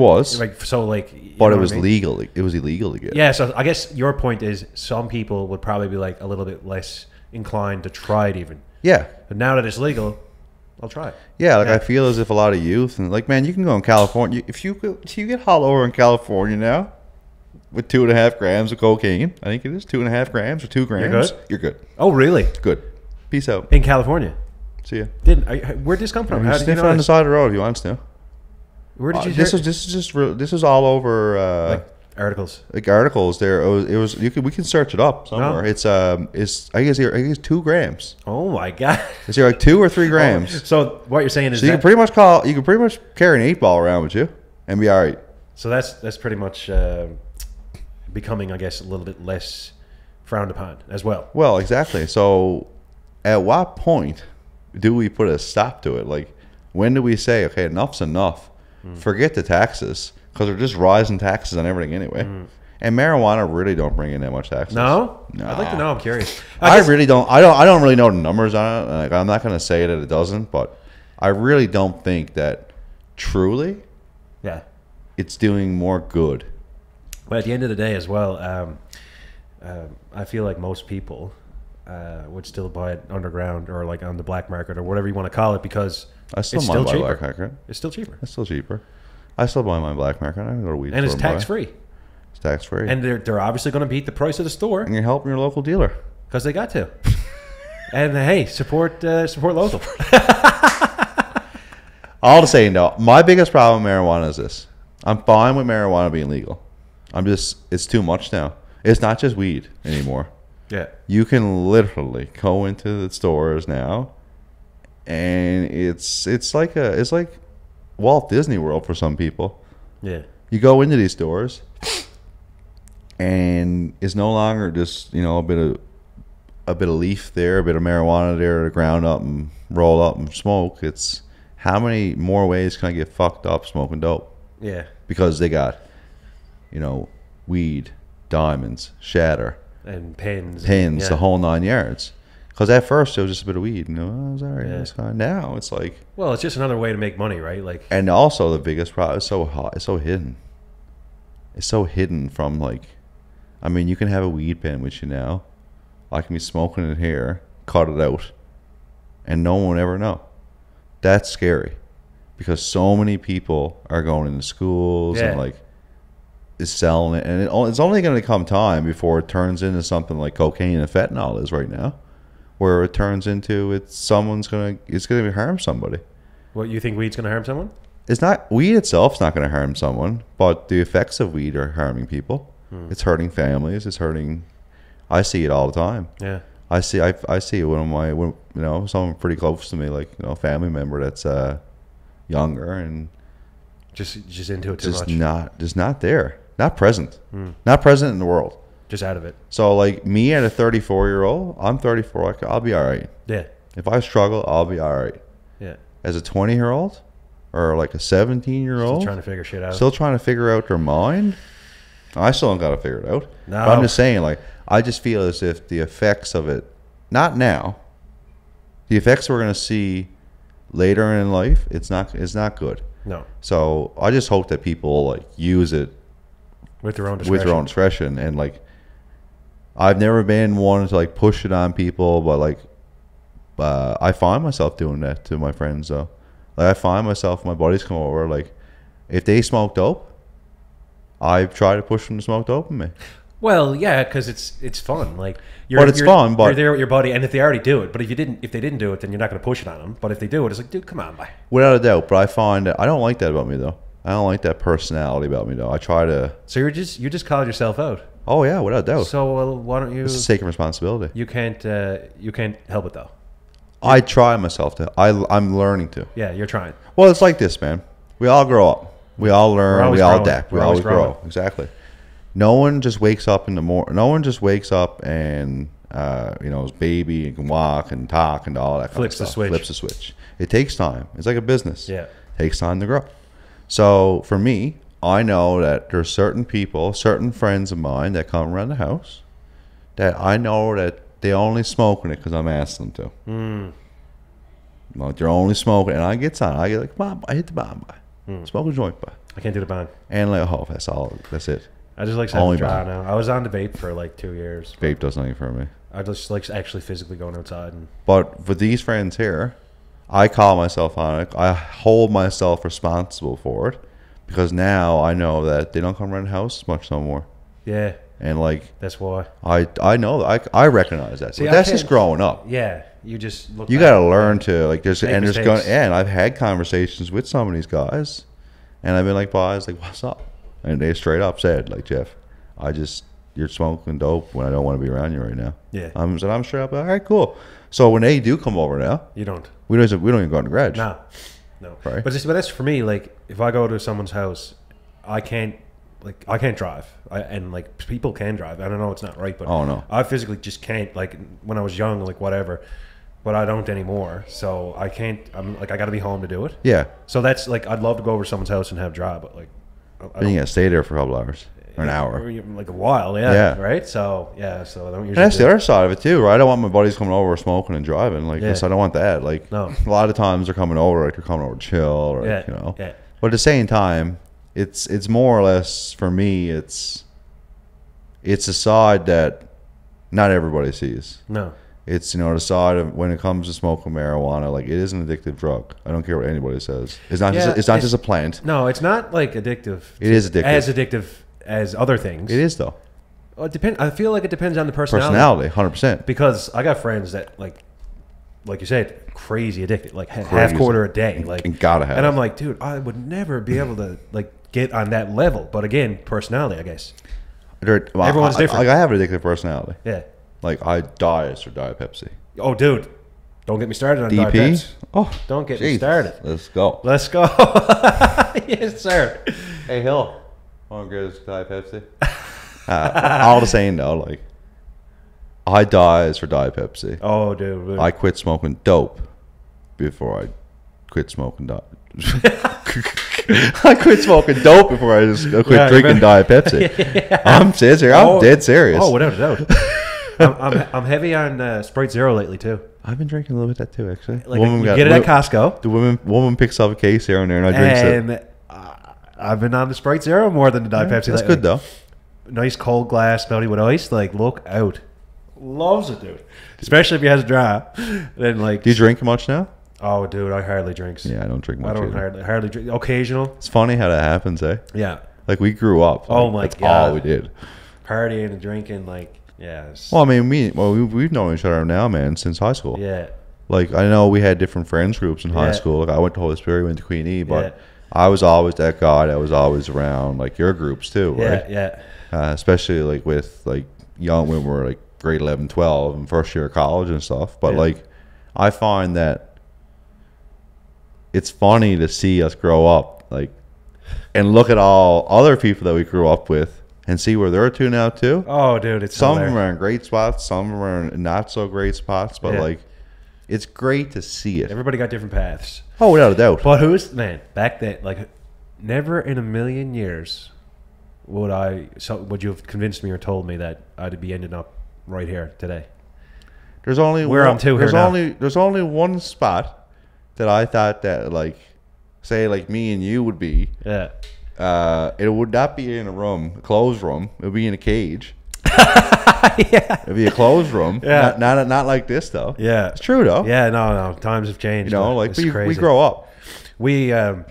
was legal. It was illegal to get. Yeah, so I guess your point is some people would probably be like a little bit less inclined to try it even. Yeah. But now that it's legal, I'll try it. Yeah, like I feel as if a lot of youth, and like, man, you can go in California. If you get hauled over in California now with 2.5 grams of cocaine, I think it is 2.5 grams or 2 grams. You're good. Oh, really? Good. Peace out. In California. See ya. Where'd this come from? How sniff on the side of the road if you want to. Where did you hear this is all over like articles. Like articles there. It was we can search it up somewhere. No. It's I guess 2 grams. Oh my God. It's here like 2 or 3 grams. Oh, so what you're saying is you can pretty much carry an 8-ball around with you and be all right. So that's pretty much becoming, I guess, a little bit less frowned upon as well. Well, exactly. So at what point do we put a stop to it? Like, when do we say, okay, enough's enough? Forget the taxes. Because they're just rising taxes on everything anyway. And marijuana really don't bring in that much taxes. No? No. I'd like to know. I'm curious. I don't really know the numbers on it. Like, I'm not going to say that it doesn't, but I really don't think that truly it's doing more good. But at the end of the day as well, I feel like most people would still buy it underground or like on the black market or whatever you want to call it, because it's still cheaper. I still buy my black market. I don't go to weed store. And it's tax-free. It's tax-free. And they're obviously going to beat the price of the store. And you're helping your local dealer. Because they got to. And, hey, support local. All to say, no. My biggest problem with marijuana is this. I'm fine with marijuana being legal. It's too much now. It's not just weed anymore. Yeah. You can literally go into the stores now, and it's like Walt Disney World for some people. Yeah. You go into these stores and it's no longer just, you know, a bit of a bit of leaf there, a bit of marijuana there to ground up and roll up and smoke. It's how many more ways can I get fucked up smoking dope? Yeah. Because they got, you know, weed, diamonds, shatter. And pins. Pins, yeah. The whole 9 yards. Because at first it was just a bit of weed, and you know, oh, sorry, yeah. It's fine. Now it's like, well, it's just another way to make money, right? Like, and also the biggest problem is so hot, it's so hidden. It's so hidden from, like, I mean, you can have a weed pen with you now. I can be smoking it here, cut it out, and no one will ever know. That's scary, because so many people are going into schools yeah. and like is selling it, and it's only going to come time before it turns into something like cocaine and fentanyl is right now. Where it turns into it's gonna harm somebody. What, you think weed's gonna harm someone? It's not, weed itself's not gonna harm someone, but the effects of weed are harming people. Hmm. It's hurting families. It's hurting. I see it all the time. Yeah. I see one of my, you know, someone pretty close to me, like, you know, a family member that's younger and just into it too much. Just not there. Not present. Hmm. Not present in the world. Just out of it. So, like, me at a 34-year-old, I'm 34. I'll be all right. Yeah. If I struggle, I'll be all right. Yeah. As a 20-year-old or, like, a 17-year-old. Still trying to figure shit out. Still trying to figure out their mind. I still don't got to figure it out. No. But I'm just saying, like, I just feel as if the effects of it, not now, the effects we're going to see later in life, it's not good. No. So, I just hope that people, like, use it. With their own discretion. With their own discretion and, like, I've never been one to, like, push it on people, but, like, I find myself doing that to my friends, though. Like, I find myself, my buddies come over, like, if they smoke dope, I try to push them to smoke dope with me. Well, yeah, because it's fun. Like, but you're there with your buddy, and if they already do it, but if they didn't do it, then you're not going to push it on them. But if they do it, it's like, dude, come on, bye. Without a doubt, but I find that I don't like that about me, though. I don't like that personality about me, though. I try to. So you just called yourself out. Oh yeah, without doubt. So why don't you? It's taking responsibility. You can't help it though. I try myself to. I'm learning to. Yeah, you're trying. Well, it's like this, man. We all grow up. We all learn. We all adapt. We always grow. Exactly. No one just wakes up in the morning. No one just wakes up and you know, is baby and can walk and talk and all that. Flips the switch. Flips the switch. It takes time. It's like a business. Yeah. It takes time to grow. So for me, I know that there's certain people, certain friends of mine that come around the house that I know that they only smoking it because I'm asking them to. Mm. Like, they're only smoking, and I get on. I get like, Mom, I hit the bomb by. Mm. Smoke a joint by. I can't do the bond. And like, oh, that's all. That's it. I just like having a job now. I was on the vape for like 2 years. Vape does nothing for me. I just like actually physically going outside. But for these friends here, I call myself on it. I hold myself responsible for it. Because now I know that they don't come around the house much no more. Yeah. And like, that's why I know I recognize that. See, that's just growing up. Yeah, you just look. You got to learn to like. And I've had conversations with some of these guys, and I've been like, "Boy, I was like, what's up?" And they straight up said, "Like, Geoff, you're smoking dope when I don't want to be around you right now." Yeah. I'm straight up. All right, cool. So when they do come over now, you don't. We don't even go in the garage. No. No, right. But that's for me. Like, if I go to someone's house, I can't drive, and like people can drive. I don't know, it's not right, but oh no, I physically just can't. Like when I was young, like whatever, but I don't anymore. So I can't. I'm like, I got to be home to do it. Yeah. So that's like, I'd love to go over to someone's house and have a drive, but like, you gotta stay there for a couple hours or an hour, like a while. Yeah. Yeah. Right. So yeah. So I don't usually. And that's the other side of it too, right? I don't want my buddies coming over smoking and driving. Like, yeah. I don't want that. Like, no. A lot of times they're coming over, like they're coming over to chill, or yeah. You know. Yeah. But at the same time, it's more or less for me. It's a side that not everybody sees. No. It's, you know, the side of when it comes to smoking marijuana, like, it is an addictive drug. I don't care what anybody says. It's not. Yeah, it's not just a plant. No, it's not like addictive. It is addictive. As addictive as other things. It is though. Well, it depends. I feel like it depends on the personality. Personality, 100%. Because I got friends that like you said, crazy addicted, like crazy. Half quarter a day, like, and gotta have. And I'm like, dude, I would never be able to like get on that level. But again, personality, I guess. Everyone's different. Like, I have an addictive personality. Yeah. Like, I diet or diet Pepsi. Oh, dude, don't get me started on DP? Diet Pepsi. Oh, don't get me started. Let's go. Yes, sir. Hey, Hill, want to get us diet Pepsi? All the same though, like. I die is for Diet Pepsi. Oh, dude. Really? I quit smoking dope before I quit smoking dope. I quit smoking dope before I just quit drinking Diet Pepsi. Yeah. I'm serious. I'm dead serious. Oh, without a doubt. I'm heavy on Sprite Zero lately too. I've been drinking a little bit of that too, actually. Like woman you get it at Costco. The woman picks up a case here and there, and I drink it. I've been on the Sprite Zero more than the Diet Pepsi. That's good though. Nice cold glass, melted with ice. Like look out, loves it, dude. Especially if he has a dry. Then like, do you drink much now? Oh, dude, I hardly drink. Yeah, I don't drink much. I don't hardly drink. Occasional. It's funny how that happens, eh? Yeah. Like we grew up. Like, oh my god, that's all we did. Partying and drinking, like. Yeah. Well, I mean, we've known each other now, man, since high school. Yeah. Like, I know we had different friends groups in high school. Like, I went to Holy Spirit, went to Queen E, but I was always that guy that was always around, like, your groups, too, right? Yeah, yeah. Especially, like, with, like, young when we were, like, grade 11, 12, and first year of college and stuff. But, like, I find that it's funny to see us grow up, like, and look at all other people that we grew up with. And see where they're to now too. Oh, dude, it's some hilarious. Of them are in great spots, some of them are in not so great spots, but like, it's great to see it. Everybody got different paths. Oh, without a doubt. But who's back then? Like, never in a million years would I. So, would you have convinced me or told me that I'd be ending up right here today? There's only there's only one spot that I thought that like, say like me and you would be. Yeah. It would not be in a room, a closed room. It would be in a cage. Yeah. It would be a closed room. Yeah. Not like this, though. Yeah. It's true, though. Yeah, no. Times have changed. You know, like, we grow up. We, yeah,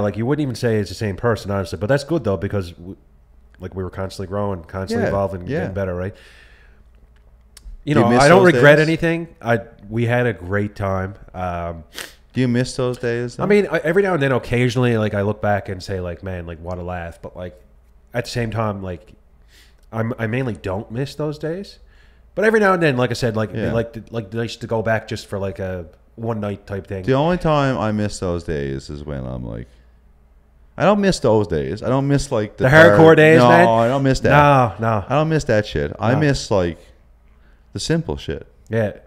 like, you wouldn't even say it's the same person, honestly. But that's good, though, because, we were constantly growing, constantly evolving, getting better, right? You know, I don't regret anything. We had a great time. Do you miss those days? Though? I mean, every now and then, occasionally, like, I look back and say, like, man, like, what a laugh. But, like, at the same time, like, I mainly don't miss those days. But every now and then, like I said, like, nice to go back just for, like, a one-night type thing. The only time I miss those days is when I'm, like, I don't miss those days. I don't miss, like, the hardcore days, no, man. No, I don't miss that. No, no. I don't miss that shit. No. I miss, like, the simple shit. Yeah.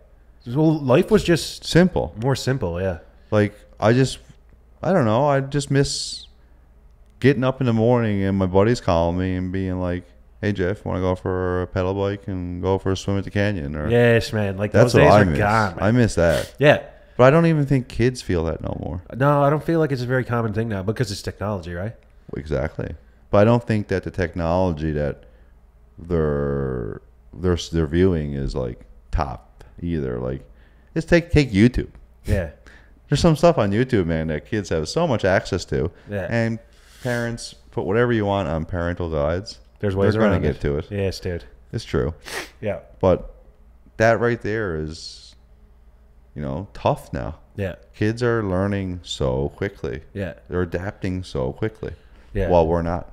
Well, life was just... simple. More simple, yeah. Like, I don't know, I just miss getting up in the morning and my buddies calling me and being like, hey, Geoff, want to go for a pedal bike and go for a swim at the canyon? Or, yes, man. Like, those days are gone, man. I miss that. Yeah. But I don't even think kids feel that no more. No, I don't feel like it's a very common thing now because it's technology, right? Exactly. But I don't think that the technology that they're viewing is, like, top either. Like, just take YouTube. Yeah. There's some stuff on YouTube, man, that kids have so much access to. Yeah. And parents put whatever you want on parental guides. There's ways around it. They're going to get to it. Yes, dude. It's true. Yeah. But that right there is, you know, tough now. Yeah. Kids are learning so quickly. Yeah. They're adapting so quickly. Yeah. While we're not.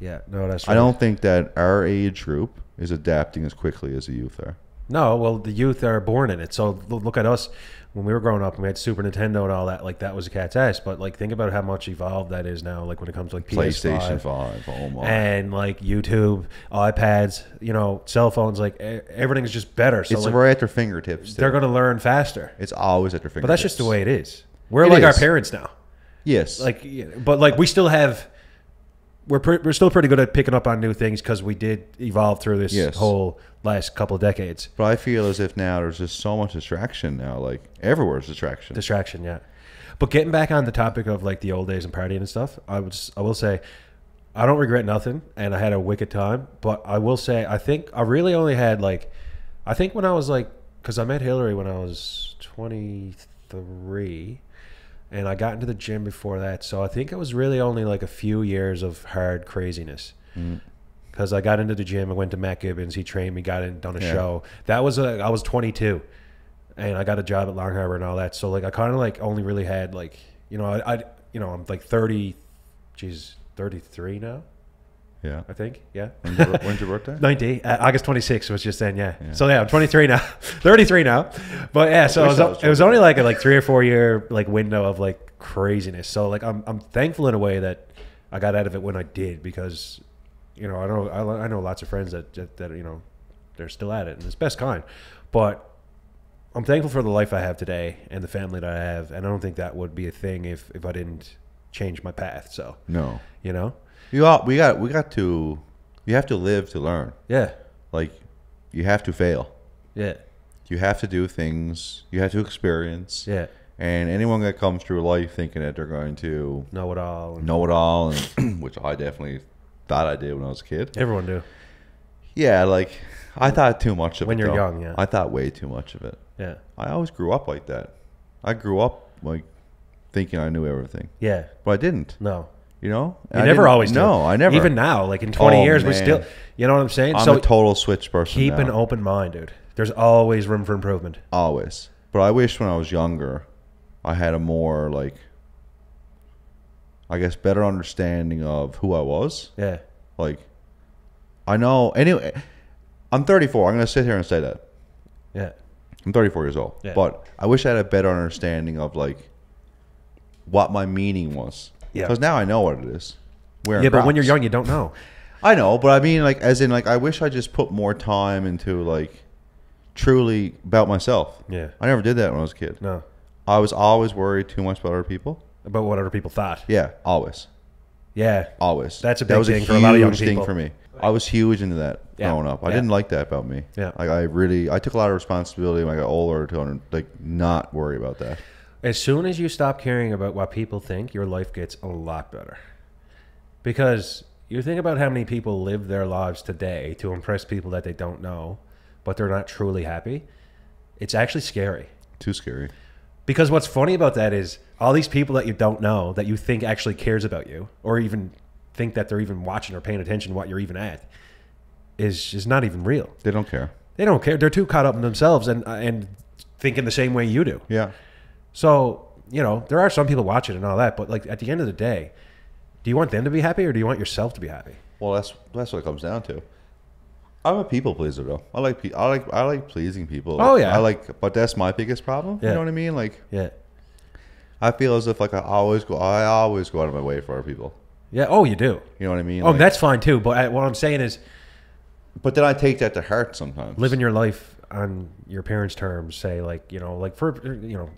Yeah. No, that's right. I don't think that our age group is adapting as quickly as the youth are. No, well, the youth are born in it. So look at us. When we were growing up and we had Super Nintendo and all that, like, that was a cat's ass. But, like, think about how much evolved that is now, like, when it comes to, like, PS5, PlayStation 5, oh my. And, like, YouTube, iPads, you know, cell phones, like, everything's just better. So it's like, right at their fingertips. They're going to learn faster. It's always at their fingertips. But that's just the way it is. We're like our parents now. Yes. Like, but, like, we still have... We're still pretty good at picking up on new things because we did evolve through this whole last couple of decades. But I feel as if now there's just so much distraction now. Like, everywhere's distraction. Distraction, yeah. But getting back on the topic of, like, the old days and partying and stuff, I will say I don't regret nothing, and I had a wicked time. But I will say I think I really only had, like, I think when I was, like, because I met Hillary when I was 23. And I got into the gym before that. So I think it was really only like a few years of hard craziness. Because I got into the gym. I went to Matt Gibbons. He trained me, got in, done a show. That was, I was 22. And I got a job at Long Harbor and all that. So, like, I kind of, like, only really had, like, you know, you know, I'm like 33 now. Yeah. I think. Yeah. When's your birthday? 90. August 26th was just then. Yeah. So yeah, I'm 23 now, 33 now. But yeah, so it was only like a 3 or 4 year like window of like craziness. So like I'm thankful in a way that I got out of it when I did because, you know, I know lots of friends that you know they're still at it, and it's best kind. But I'm thankful for the life I have today and the family that I have, and I don't think that would be a thing if I didn't change my path. So no, you know, you have to live to learn. Yeah, like you have to fail. Yeah, you have to do things. You have to experience. Yeah. And anyone that comes through life thinking that they're going to know it all, and which I definitely thought I did when I was a kid. Everyone do. Yeah, like I thought too much of it. When you're young, yeah. I thought way too much of it. Yeah. I always grew up like that. I grew up like thinking I knew everything. Yeah. But I didn't. No. You know? You never always do. No, I never. Even now, like in 20 years, we still, you know what I'm saying? I'm so a total switch person. Keep an open mind, dude. There's always room for improvement. Always. But I wish when I was younger, I had a more, like, I guess, better understanding of who I was. Yeah. Like, I know. Anyway, I'm 34. I'm going to sit here and say that. Yeah. I'm 34 years old. Yeah. But I wish I had a better understanding of, like, what my meaning was. Yeah. Because now I know what it is. Yeah, but when you're young, you don't know. I know. But I mean, like, as in, like, I wish I just put more time into, like, truly about myself. Yeah. I never did that when I was a kid. No. I was always worried too much about other people. About what other people thought. Yeah, always. Yeah. Always. That's a big thing for a lot of young people. That was a huge thing for me. I was huge into that growing up. I didn't like that about me. Yeah. Like I took a lot of responsibility when I got older to like not worry about that. As soon as you stop caring about what people think, your life gets a lot better. Because you think about how many people live their lives today to impress people that they don't know, but they're not truly happy. It's actually scary. Too scary. Because what's funny about that is all these people that you don't know that you think actually cares about you or even think that they're even watching or paying attention to what you're even at is not even real. They don't care. They don't care. They're too caught up in themselves and thinking the same way you do. Yeah. So, you know, there are some people watching and all that, but like at the end of the day, do you want them to be happy or do you want yourself to be happy? Well, that's what it comes down to. I'm a people pleaser though. I like pleasing people. Oh yeah. But that's my biggest problem. Yeah. You know what I mean? Like, yeah. I feel as if like I always go out of my way for other people. Yeah. Oh, you do. You know what I mean? Oh, like, that's fine too. But what I'm saying is, but then I take that to heart sometimes. Living your life on your parents' terms, say like working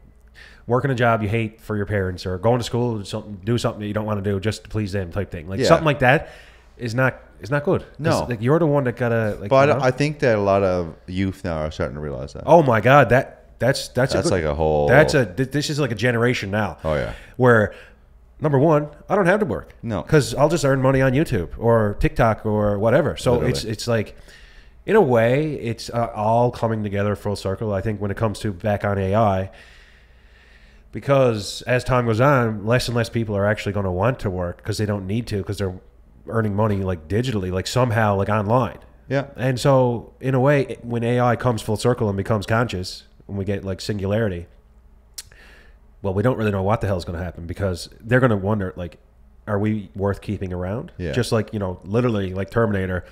a job you hate for your parents, or going to school and do something that you don't want to do just to please them type thing, like something like that. It's not good. No. Like you're the one that gotta. Like, but you know? I think that a lot of youth now are starting to realize that. Oh my God, this is like a generation now. Oh yeah. Where, number one, I don't have to work. No. Because I'll just earn money on YouTube or TikTok or whatever. So literally. It's like, in a way, it's all coming together full circle. I think when it comes to back on AI. Because as time goes on, less and less people are actually going to want to work because they don't need to because they're earning money like digitally, like somehow, like online. Yeah. And so in a way, when AI comes full circle and becomes conscious, when we get like singularity, well, we don't really know what the hell is going to happen because they're going to wonder, like, are we worth keeping around? Yeah. Just like, you know, literally like Terminator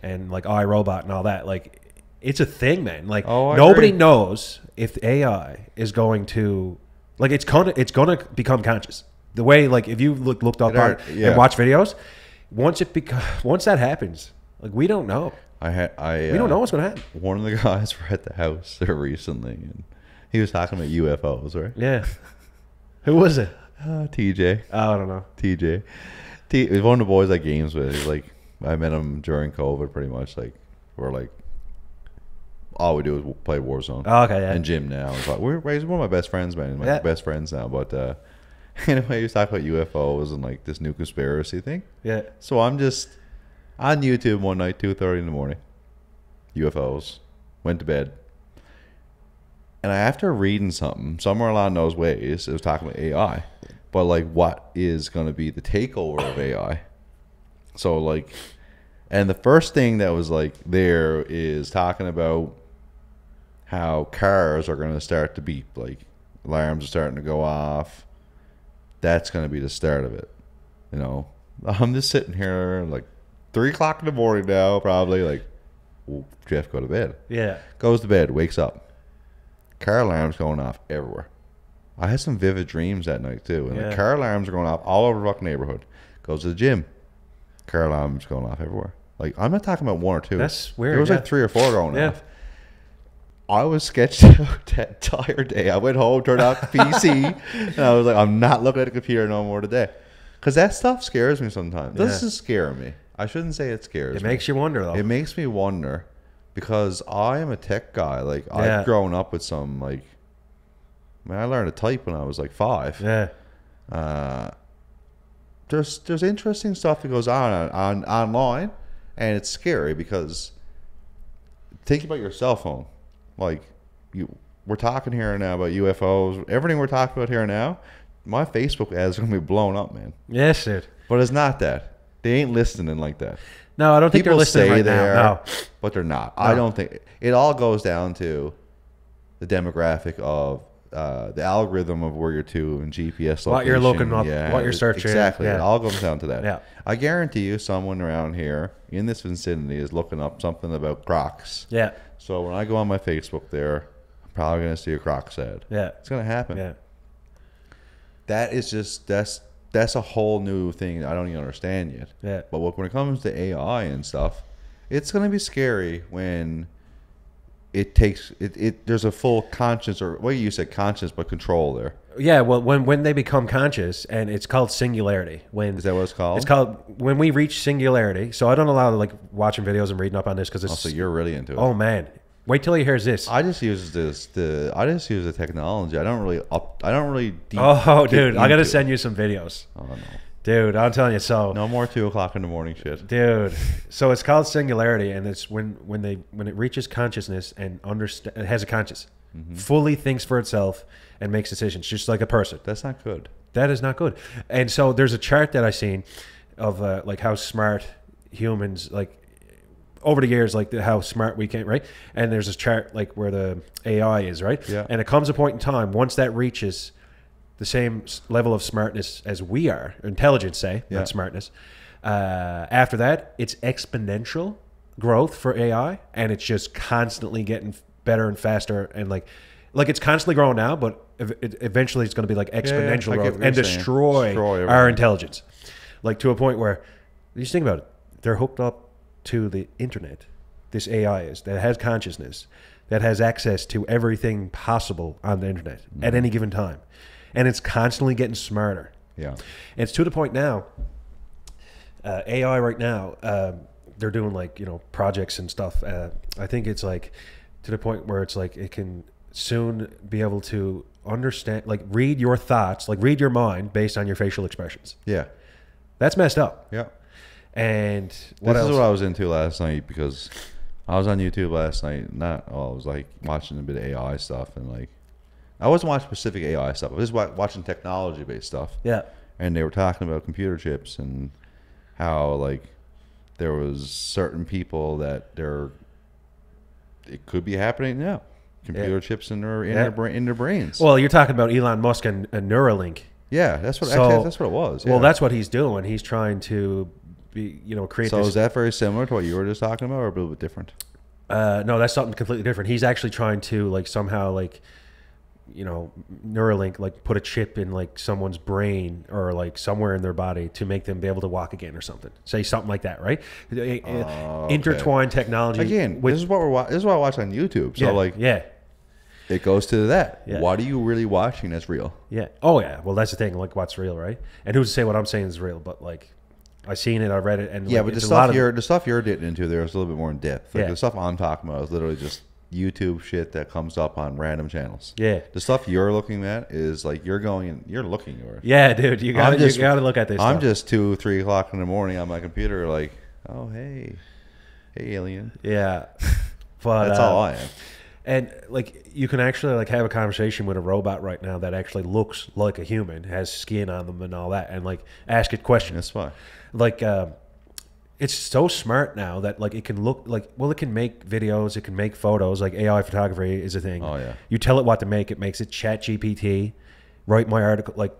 and like iRobot and all that. Like, it's a thing, man. Like, nobody knows if AI is going to, like, it's going to become conscious. The way, like, if you looked up and watch videos, once that happens, like, we don't know. We don't know what's gonna happen. One of the guys were at the house there recently, and he was talking about UFOs, right? Yeah. Who was it? TJ. I don't know. TJ. It was one of the boys I games with. He's like, I met him during COVID, pretty much. Like, we're like, all we do is play Warzone. Oh, okay. Yeah. And Jim now. Like, he's one of my best friends, man. He's my best friends now, but. Anyway, he was talking about UFOs and like this new conspiracy thing. Yeah. So I'm just on YouTube one night, 2:30 in the morning. UFOs. Went to bed. And after reading something, somewhere along those ways, it was talking about AI. But like, what is going to be the takeover of AI? So like, and the first thing that was like there is talking about how cars are going to start to beep. Like, alarms are starting to go off. That's going to be the start of it. You know, I'm just sitting here like 3 o'clock in the morning now, probably like, well, Geoff, go to bed. Yeah. Goes to bed, wakes up. Car alarms going off everywhere. I had some vivid dreams that night too. And the car alarms are going off all over the neighborhood. Goes to the gym. Car alarms going off everywhere. Like, I'm not talking about one or two. That's weird. There was like 3 or 4 growing up. I was sketched out that entire day. I went home, turned off PC, and I was like, I'm not looking at a computer no more today. Because that stuff scares me sometimes. This is scaring me. I shouldn't say it scares me. It makes you wonder, though. It makes me wonder because I am a tech guy. Like, I've grown up with some, like, man, I learned to type when I was like 5. Yeah. There's interesting stuff that goes on online, and it's scary because think about your cell phone. Like, we're talking here now about UFOs. Everything we're talking about here now, my Facebook ads are going to be blown up, man. Yes, dude. But it's not that. They ain't listening like that. No, I don't think they're listening right now. But they're not. No. I don't think. It all goes down to the demographic of the algorithm of where you're to and GPS location. What you're looking up, what you're searching. Exactly. Yeah. It all comes down to that. Yeah. I guarantee you someone around here in this vicinity is looking up something about Crocs. Yeah. So when I go on my Facebook there, I'm probably going to see a Crocs ad. Yeah. It's going to happen. Yeah. That is just, that's a whole new thing I don't even understand yet. Yeah. But when it comes to AI and stuff, it's going to be scary when it takes, there's a full conscience, or well, you said conscience, but control there. Yeah, well, when they become conscious, and it's called singularity. When is that what it's called? It's called when we reach singularity. So I don't allow like watching videos and reading up on this because it's. Oh, so you're really into it. Oh man, wait till he hears this. I just use this. I just use the technology. I don't really I don't really. Oh, dude, I gotta send you some videos. Oh no, dude, I'm telling you. So no more 2 o'clock in the morning shit, dude. So it's called singularity, and it's when it reaches consciousness and it has a conscience. Mm-hmm. Fully thinks for itself and makes decisions just like a person. That's not good. That is not good. And so there's a chart that I've seen of like how smart humans, like over the years, like how smart we can, right? And there's a chart like where the AI is, right? Yeah. And it comes a point in time once that reaches the same level of smartness as we are, intelligence, say, not smartness. After that, it's exponential growth for AI, and it's just constantly getting better and faster, and like it's constantly growing now, but eventually it's going to be like exponential growth and destroy our intelligence, like to a point where you just think about it. They're hooked up to the internet. This AI is that has consciousness, that has access to everything possible on the internet at any given time, and it's constantly getting smarter. Yeah, and it's to the point now. AI right now, they're doing like projects and stuff. I think it's like. To the point where it's like it can soon be able to understand, like read your thoughts, like read your mind based on your facial expressions. Yeah. That's messed up. Yeah. And this is what I was into last night because I was on YouTube last night. I was like watching a bit of AI stuff, and like I wasn't watching specific AI stuff. I was just watching technology-based stuff. Yeah. And they were talking about computer chips and how like there was certain people that it could be happening now. Computer chips in their brains. Well, you're talking about Elon Musk and Neuralink. Yeah, that's what. So, actually, that's what it was. Yeah. Well, that's what he's doing. He's trying to be, create. So is that very similar to what you were just talking about, or a little bit different? No, that's something completely different. He's actually trying to Neuralink, like put a chip in like someone's brain or like somewhere in their body to make them be able to walk again or something. Say something like that, right? Intertwine technology again. This is what this is what I watch on YouTube. So it goes to that. Yeah. What are you really watching that's real? Yeah. Oh yeah. Well, that's the thing. Like, what's real, right? And who's to say what I'm saying is real? But like, I've seen it. I've read it. And yeah, like, but the stuff you're getting into there is a little bit more in depth. Like the stuff I'm talking about is literally just. YouTube shit that comes up on random channels. Yeah, the stuff you're looking at is like you're looking at. Yeah, dude, you gotta look at this. I'm just 2, 3 o'clock in the morning on my computer, like, oh hey alien. Yeah, but that's all I am. And like you can actually like have a conversation with a robot right now that actually looks like a human, has skin on them and all that, and like ask it questions. That's fine. Like. It's so smart now that like it can look like, well, it can make videos, it can make photos. Like AI photography is a thing. Oh yeah. You tell it what to make, it makes it. ChatGPT, write my article, like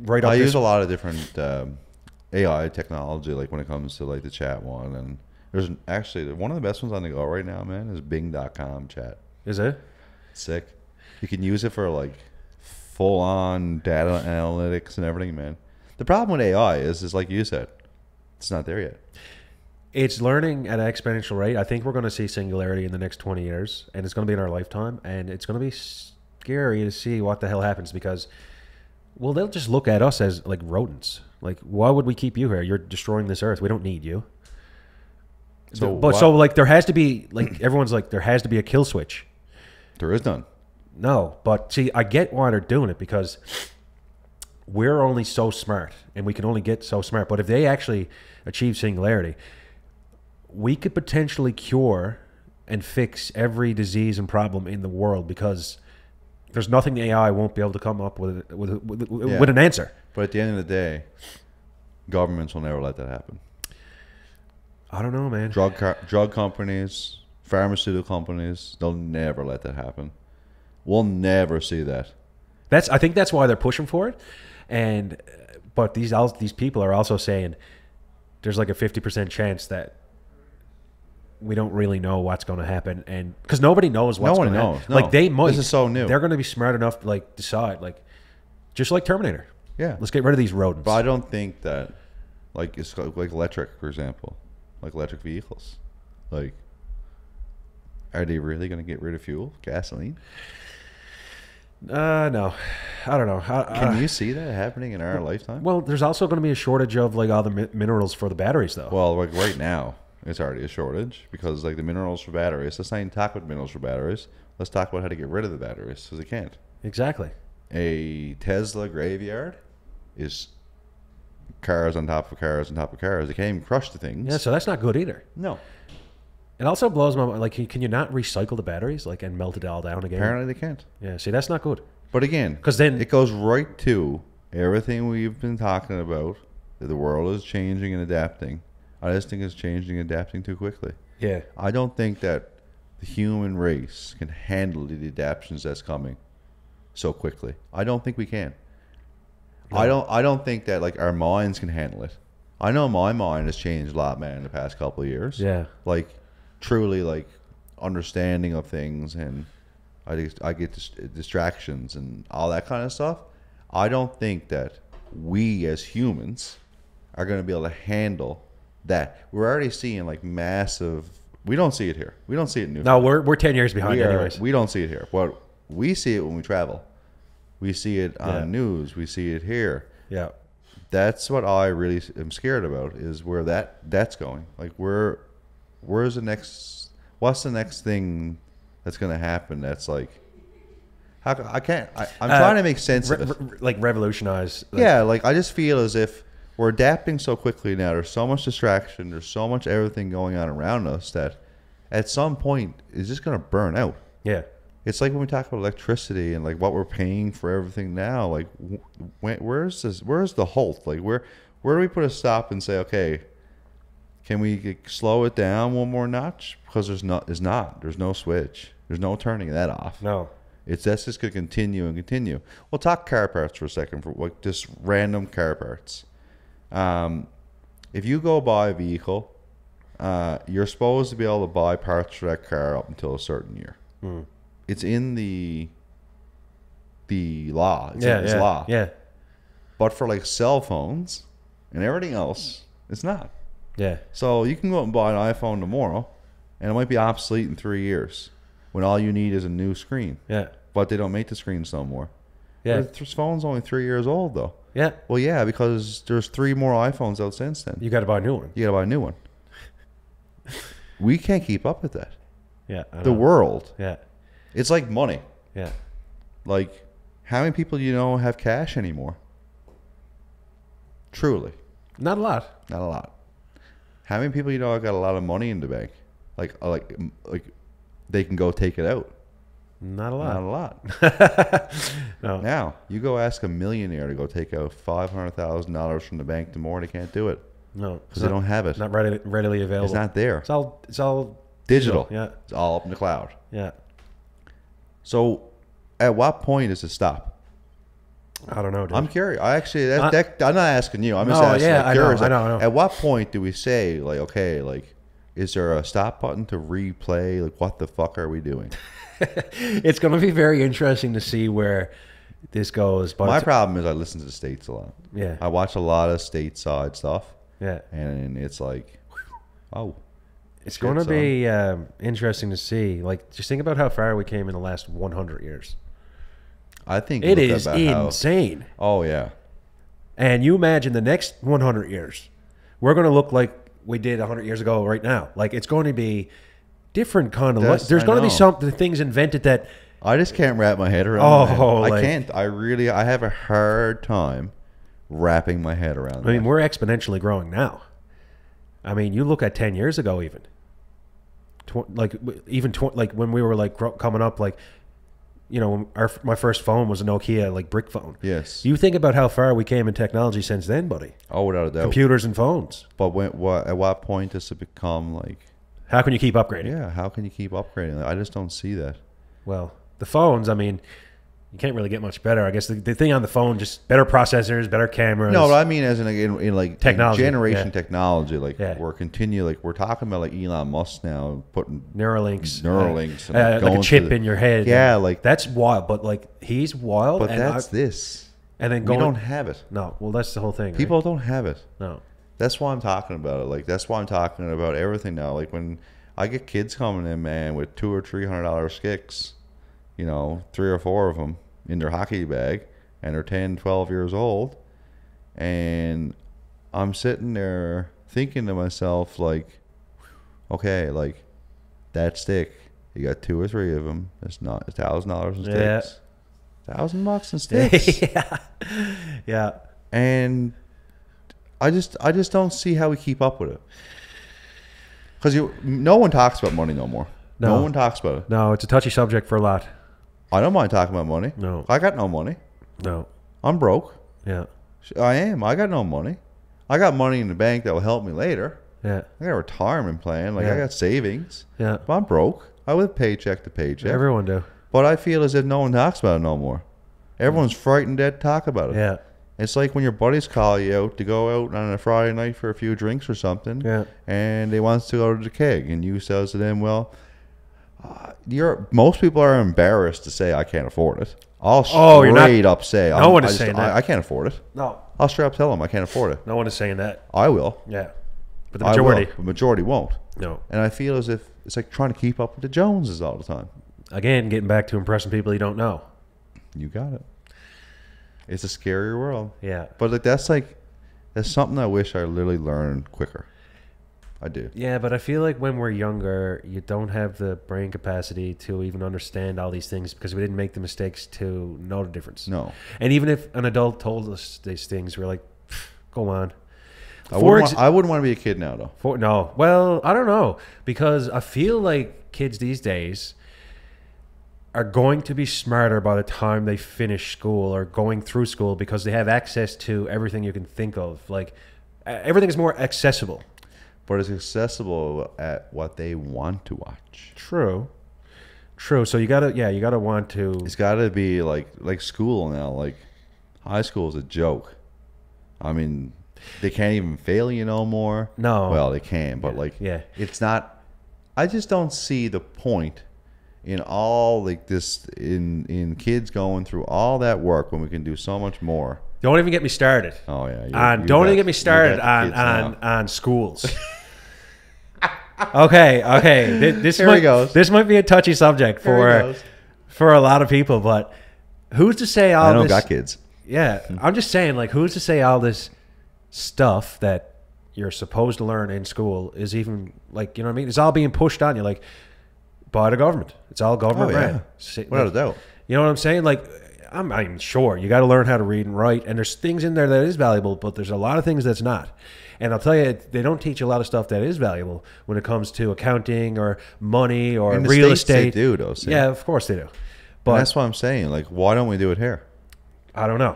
write up. I use a lot of different AI technology, like when it comes to like the chat one, and there's actually one of the best ones on the go right now, man, is Bing.com chat. Is it? Sick. You can use it for like full on data analytics and everything, man. The problem with AI is like you said, it's not there yet. It's learning at an exponential rate. I think we're going to see singularity in the next 20 years, and it's going to be in our lifetime, and it's going to be scary to see what the hell happens because, well, they'll just look at us as, like, rodents. Like, why would we keep you here? You're destroying this earth. We don't need you. So, but, so like, there has to be, like, everyone's like, there has to be a kill switch. There is none. No, but, see, I get why they're doing it because... we're only so smart, and we can only get so smart. But if they actually achieve singularity, we could potentially cure and fix every disease and problem in the world because there's nothing the AI won't be able to come up with an answer. But at the end of the day, governments will never let that happen. I don't know, man. Drug companies, pharmaceutical companies, they'll never let that happen. We'll never see that. That's. I think that's why they're pushing for it. And but these people are also saying there's like a 50% chance that we don't really know what's going to happen, and because nobody knows what's going to happen. No. Like they might. This is so new. They're going to be smart enough to like decide, like just like Terminator. Yeah. Let's get rid of these rodents. But I don't think that like it's like electric, for example, like electric vehicles. Like, are they really going to get rid of fuel, gasoline? No, I don't know. Can you see that happening in our lifetime? Well, there's also going to be a shortage of like all the minerals for the batteries, though. Well, like right now, it's already a shortage because like the minerals for batteries. Let's not even talk about minerals for batteries. Let's talk about how to get rid of the batteries because they can't. Exactly. A Tesla graveyard is cars on top of cars on top of cars. They can't even crush the things. Yeah, so that's not good either. No. It also blows my mind. Like, can you not recycle the batteries, like, and melt it all down again? Apparently, they can't. Yeah, see, that's not good. But again, because then it goes right to everything we've been talking about. That the world is changing and adapting. I just think it's changing and adapting too quickly. Yeah, I don't think that the human race can handle the adaptations that's coming so quickly. I don't think we can. No. I don't think that like our minds can handle it. I know my mind has changed a lot, man, in the past couple of years. Yeah, like. Truly, like understanding of things, and I get distractions and all that kind of stuff. I don't think that we as humans are going to be able to handle that. We're already seeing like massive. We don't see it here. We don't see it in New Zealand. No, we're 10 years behind. Anyways, we don't see it here. But we see it when we travel. We see it on news. We see it here. Yeah, that's what I really am scared about is where that's going. Like we're. Where's the next? What's the next thing that's going to happen? That's like, how I can't. I'm trying to make sense of it. Like revolutionize. Like, yeah, like I just feel as if we're adapting so quickly now. There's so much distraction. There's so much everything going on around us that, at some point, is just going to burn out. Yeah, it's like when we talk about electricity and like what we're paying for everything now. Like, where's this? Where's the halt? Like, where do we put a stop and say, okay? Can we slow it down one more notch? Because there's no switch. There's no turning that off. No. That's just going to continue and continue. We'll talk car parts for a second, for like just random car parts. If you go buy a vehicle, you're supposed to be able to buy parts for that car up until a certain year. Mm. It's in the law. It's in this law. Yeah. But for like cell phones and everything else, it's not. Yeah. So you can go out and buy an iPhone tomorrow, and it might be obsolete in 3 years when all you need is a new screen. Yeah. But they don't make the screens no more. Yeah. The phone's only 3 years old, though. Yeah. Well, yeah, because there's 3 more iPhones out since then. You got to buy a new one. You got to buy a new one. We can't keep up with that. Yeah. The world. Yeah. It's like money. Yeah. Like, how many people do you know have cash anymore? Truly. Not a lot. Not a lot. How many people you know have got a lot of money in the bank? Like they can go take it out. Not a lot. Not a lot. No. Now, you go ask a millionaire to go take out $500,000 from the bank tomorrow, they can't do it. No. Because they don't have it. Not readily available. It's not there. It's all digital. Yeah. It's all up in the cloud. Yeah. So at what point is it stop? I don't know, dude. I'm curious. I actually, I'm not asking you. I'm just asking. Yeah, like, I know. At what point do we say, like, okay, like, is there a stop button to replay? Like, what the fuck are we doing? It's going to be very interesting to see where this goes. But my problem is I listen to the States a lot. Yeah. I watch a lot of stateside stuff. Yeah. And it's like, Oh, it's going to be interesting to see. Like, just think about how far we came in the last 100 years. I think it is insane. Oh yeah. And you imagine the next 100 years, we're going to look like we did 100 years ago right now. Like, it's going to be different kind of look. There's going to be something, things invented that I just can't wrap my head around. Oh, like, I can't. I have a hard time wrapping my head around that. I mean, we're exponentially growing now. I mean, you look at 10 years ago, even like when we were coming up, like, you know, my first phone was a Nokia, like, brick phone. Yes. You think about how far we came in technology since then, buddy. Oh, without a doubt. Computers and phones. But at what point does it become like... How can you keep upgrading? Yeah, how can you keep upgrading? I just don't see that. Well, the phones, I mean, you can't really get much better. I guess the thing on the phone, just better processors, better cameras. No, but I mean as in like technology, generation technology. Like we're talking about like Elon Musk now putting Neuralinks, and like a chip in your head. Yeah, like that's wild. But like he's wild. But and then we don't have it. No, well that's the whole thing. People don't have it. No, that's why I'm talking about it. Like that's why I'm talking about everything now. Like when I get kids coming in, man, with $200 or $300 sticks. You know, 3 or 4 of them in their hockey bag, and they're 10, 12 years old. And I'm sitting there thinking to myself, like, okay, like that stick, you got 2 or 3 of them. That's not $1,000 in sticks. Yeah. $1,000 in sticks. Yeah. Yeah. And I just don't see how we keep up with it. Because no one talks about money no more. No. No one talks about it. No, it's a touchy subject for a lot. I don't mind talking about money. No. I got no money. No. I'm broke. Yeah. I am. I got no money. I got money in the bank that will help me later. Yeah. I got a retirement plan. Like, yeah. I got savings. Yeah. But I'm broke. I live paycheck to paycheck. Everyone do. But I feel as if no one talks about it no more. Everyone's frightened to talk about it. Yeah. It's like when your buddies call you out to go out on a Friday night for a few drinks or something. Yeah. And they want to go to the keg. And you says to them, well... most people are embarrassed to say I can't afford it. I'll straight up say no one is saying that. I can't afford it. No, I'll straight up tell them I can't afford it. No one is saying that. I will. Yeah, but the majority won't. No, and I feel as if it's like trying to keep up with the Joneses all the time. Again, getting back to impressing people you don't know. You got it. It's a scarier world. Yeah, but like that's something I wish I literally learned quicker. I do. Yeah, but I feel like when we're younger, you don't have the brain capacity to even understand all these things because we didn't make the mistakes to know the difference. No. And even if an adult told us these things, we're like, go on. I wouldn't want to be a kid now, though. No. Well, I don't know, because I feel like kids these days are going to be smarter by the time they finish school or going through school because they have access to everything you can think of. Like, everything is more accessible. But it's accessible at what they want to watch. True, true. So you gotta want to. It's gotta be like school now. Like high school is a joke. I mean, they can't even fail you no more. No. Well, they can, but like, yeah, it's not. I just don't see the point in all like this in kids going through all that work when we can do so much more. Don't even get me started. Oh yeah. Don't even get me started on schools. Okay. This might be a touchy subject for a lot of people, but who's to say all this? I don't got kids. Yeah, I'm just saying, like, who's to say all this stuff that you're supposed to learn in school is even, like, you know what I mean? It's all being pushed on you, like, by the government. It's all government ran. Without a doubt. You know what I'm saying? Like, I'm sure you got to learn how to read and write, and there's things in there that is valuable, but there's a lot of things that's not. And I'll tell you, they don't teach a lot of stuff that is valuable when it comes to accounting or money or in the real estate. They do, though. See? Yeah, of course they do. But and that's what I'm saying. Like, why don't we do it here? I don't know.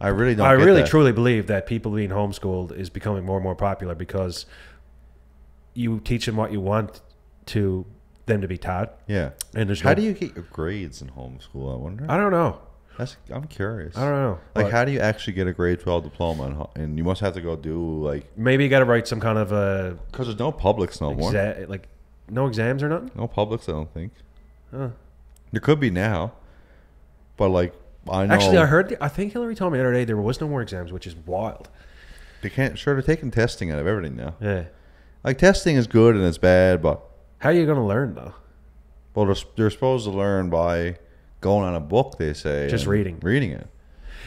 I really don't. I truly believe that people being homeschooled is becoming more and more popular because you teach them what you want to them to be taught. Yeah. And there's how do you get your grades in homeschool? I wonder. I don't know. I'm curious. I don't know. Like, how do you actually get a grade 12 diploma? And you must have to go do, like... Maybe you got to write some kind of a... Because there's no publics no more. Like, no exams or nothing? No publics, I don't think. Huh. There could be now. But, like, I know... Actually, I think Hillary told me the other day there was no more exams, which is wild. They're taking testing out of everything now. Yeah. Like, testing is good and it's bad, but... How are you going to learn, though? Well, they're supposed to learn by going on a book, they say. Just reading. Reading it.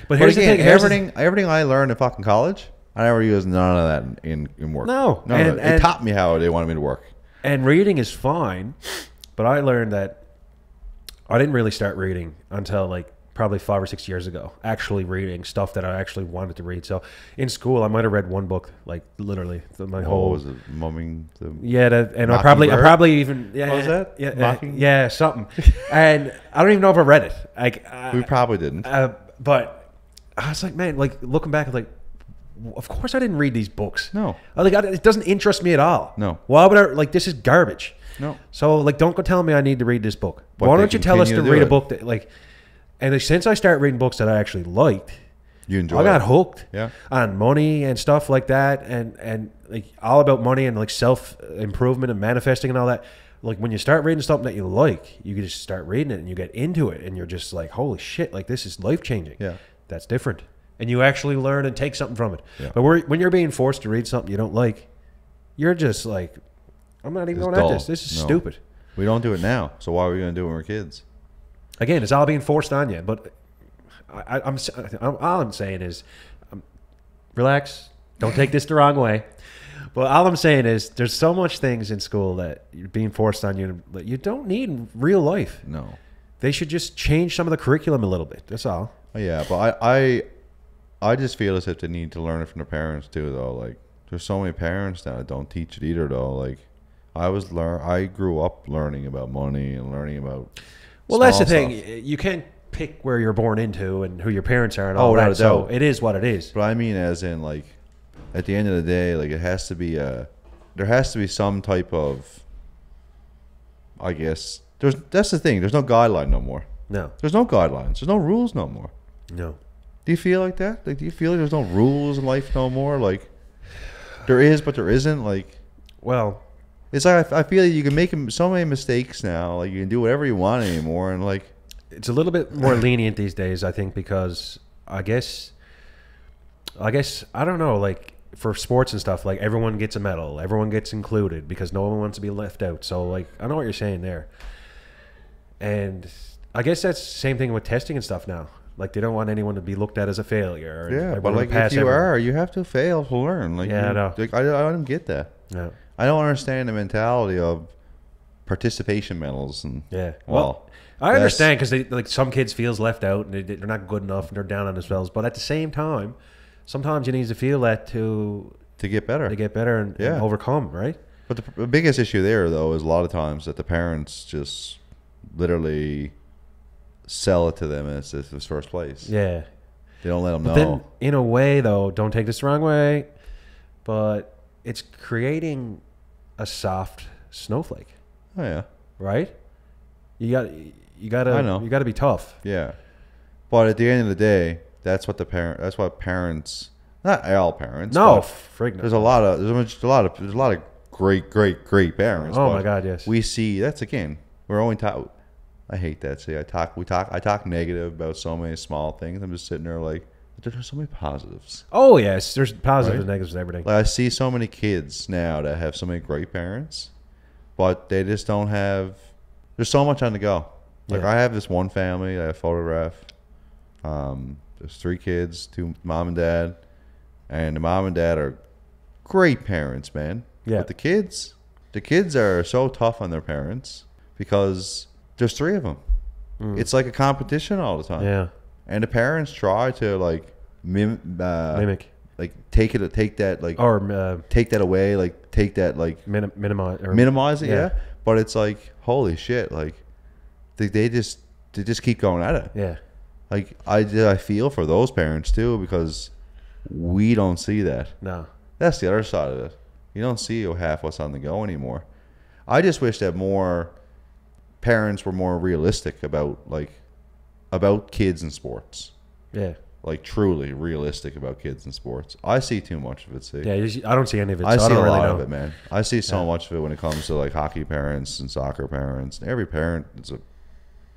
But here's again, the thing. Everything I learned in fucking college, I never used none of that in work. No. None of it. It taught me how they wanted me to work. And reading is fine, but I learned that I didn't really start reading until, like, probably 5 or 6 years ago, actually reading stuff that I actually wanted to read. So in school, I might have read one book, like literally my whole. Was it Mumming? Yeah, and I probably even. Yeah, what was that? Yeah, yeah, something. And I don't even know if I read it. Like we probably didn't. But I was like, man, like looking back, like, of course I didn't read these books. No, like it doesn't interest me at all. No, why would I? Like this is garbage. No. So like, don't go telling me I need to read this book. But why don't you tell us to read a book that like. And since I started reading books that I actually liked, I got hooked on money and stuff like that, and like all about money and like self-improvement and manifesting and all that. Like when you start reading something that you like, you can just start reading it and you get into it and you're just like, holy shit, like this is life-changing. Yeah, that's different. And you actually learn and take something from it. Yeah. But when you're being forced to read something you don't like, you're just like, I'm not even going at this. This is stupid. We don't do it now, so why are we going to do it when we're kids? Again, it's all being forced on you, but all I'm saying is, relax. Don't take this the wrong way. But all I'm saying is, there's so much things in school that you're being forced on you that you don't need in real life. No, they should just change some of the curriculum a little bit. That's all. Yeah, but I just feel as if they need to learn it from their parents too, though. Like, there's so many parents that don't teach it either, though. Like, I grew up learning about money and learning about. Well, that's the thing. Stuff. You can't pick where you're born into and who your parents are and all that. So it is what it is. But I mean, as in, like, at the end of the day, like, it has to be there has to be some type of, I guess, that's the thing. There's no guideline no more. No. There's no guidelines. There's no rules no more. No. Do you feel like that? Like, do you feel like there's no rules in life no more? Like, there is, but there isn't. Like, well. It's like I feel like you can make so many mistakes now. Like you can do whatever you want anymore, and like it's a little bit more lenient these days, I think, because I guess I don't know. Like for sports and stuff, like everyone gets a medal, everyone gets included because no one wants to be left out. So like I know what you're saying there, and I guess that's the same thing with testing and stuff now. Like they don't want anyone to be looked at as a failure. Yeah, but like if you are, you have to fail to learn. Like yeah, no, like I don't get that. No. I don't understand the mentality of participation medals and yeah. Well, I understand because like some kids feels left out and they're not good enough and they're down on themselves. But at the same time, sometimes you need to feel that to get better, and, yeah. And overcome, right? But the biggest issue there though is a lot of times that the parents just literally sell it to them as if it's first place. Yeah, they don't let them know. Then, in a way, though, don't take this the wrong way, but it's creating a soft snowflake. Oh yeah, right. You gotta be tough. Yeah, but at the end of the day, that's what that's what parents, not all parents. No, friggin'. There's a lot of great parents. Oh my God, yes. We see that's again. We're only taught. I hate that. See, I talk negative about so many small things. I'm just sitting there like. There's so many positives. Oh, yes. There's positives right? And negatives and everything. Like I see so many kids now that have so many great parents, but they just don't have... There's so much on the go. Like, yeah. I have this one family that I photograph. There's 3 kids, 2 mom and dad, and the mom and dad are great parents, man. Yeah. But the kids are so tough on their parents because there's 3 of them. Mm. It's like a competition all the time. Yeah. And the parents try to like mimic, like minimize it, yeah. Yeah. But it's like holy shit, like they just keep going at it, yeah. Like I feel for those parents too because we don't see that. No, that's the other side of it. You don't see half what's on the go anymore. I just wish that more parents were more realistic about kids and sports. Yeah. Like truly realistic about kids and sports. I see too much of it, see. Yeah, I don't see any of it. I see a lot of it, man. I see so much of it when it comes to like hockey parents and soccer parents. Every parent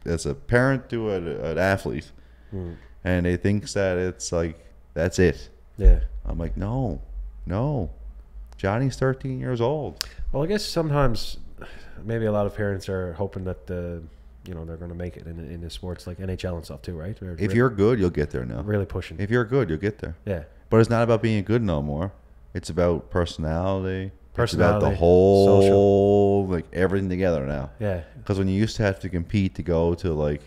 is a parent to an athlete. Mm. And they thinks that it's like, that's it. Yeah. I'm like, no. Johnny's 13 years old. Well, I guess sometimes maybe a lot of parents are hoping that the, you know, they're going to make it in the sports like NHL and stuff too, right? They're if you're good, you'll get there now. Really pushing. If you're good, you'll get there. Yeah. But it's not about being good no more. It's about personality. It's about the whole, social. Like everything together now. Yeah. Because when you used to have to compete to go to like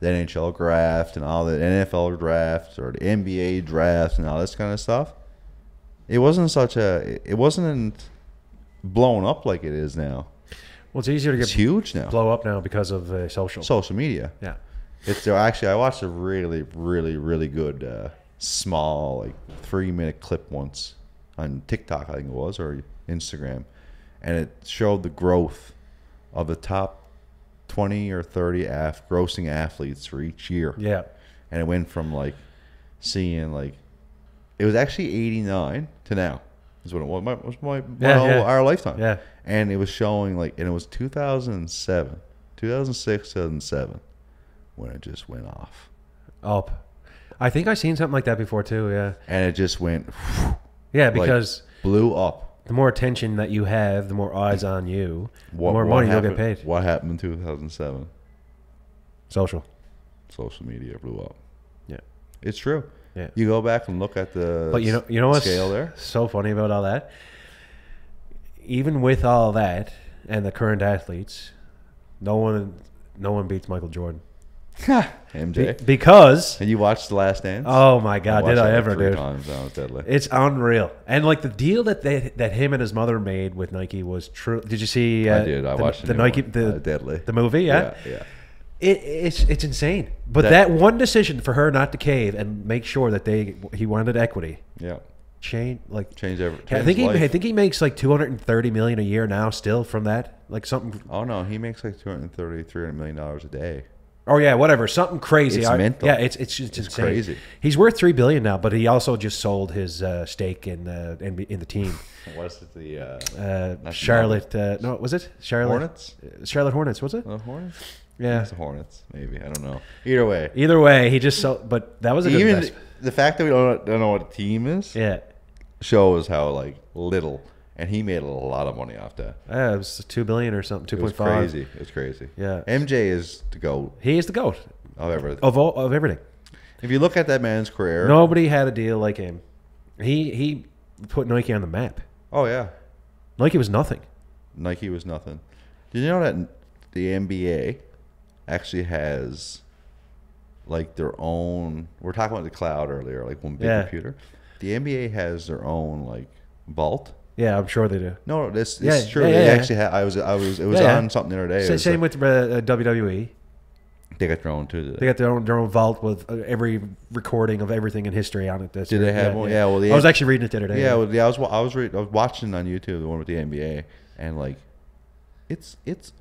the NHL draft and all the NFL drafts or the NBA drafts and all this kind of stuff, it wasn't such a, it wasn't blown up like it is now. Well, it's easier to get huge now. Blow up now because of social media. Yeah. It's actually, I watched a really, really, really good small like 3-minute clip once on TikTok, I think it was, or Instagram, and it showed the growth of the top 20 or 30 grossing athletes for each year. Yeah. And it went from like seeing like, it was actually 89 to now. Is what it was. Our lifetime. Yeah. And it was showing like, and it was 2007, 2006, 2007, when it just went off. Up. I think I've seen something like that before too. Yeah. And it just went. Whew, yeah, because like blew up. The more attention that you have, the more eyes on you, the more money you'll get paid. What happened in 2007? Social media blew up. Yeah, it's true. Yeah. You go back and look at the you know what's scale there? So funny about all that. Even with all that and the current athletes, no one beats Michael Jordan. MJ. Because and you watched The Last Dance? Oh my God, did I ever, dude. It's unreal. And like the deal that him and his mother made with Nike was true. Did you see I did. I watched the Nike one. Deadly. The movie, yeah. Yeah. Yeah. It's insane, but that one decision for her not to cave and make sure that he wanted equity. Yeah, change everything. I think he makes like $230 million a year now, still from that, like something. Oh no, he makes like $230–300 million a day. Oh yeah, whatever, something crazy. It's mental. Yeah, it's insane. Crazy. He's worth $3 billion now, but he also just sold his stake in the team. Was it the Charlotte? No, was it Charlotte Hornets? Charlotte Hornets, was it? Hornets. Yeah, it's the Hornets. Maybe I don't know. Either way, he just sold. But that was a good investment. The fact that we don't know what a team is. Yeah, shows how like little, and he made a lot of money off that. Yeah, it was $2 billion or something. 2.5. Crazy. It's crazy. Yeah, MJ is the GOAT. He is the GOAT of everything. Of everything. If you look at that man's career, nobody had a deal like him. He put Nike on the map. Oh yeah, Nike was nothing. Nike was nothing. Did you know that the NBA actually has like their own, we're talking about the cloud earlier, like one big computer. The NBA has their own like vault. Yeah, I'm sure they do. No, this is true. Yeah, actually had, it was on something the other day. Same like, with WWE. They got their own too. They got their own vault with every recording of everything in history on it. Did they have one? Yeah. Well, I was actually reading it the other day. Yeah, well, I was watching on YouTube the one with the NBA, and like it's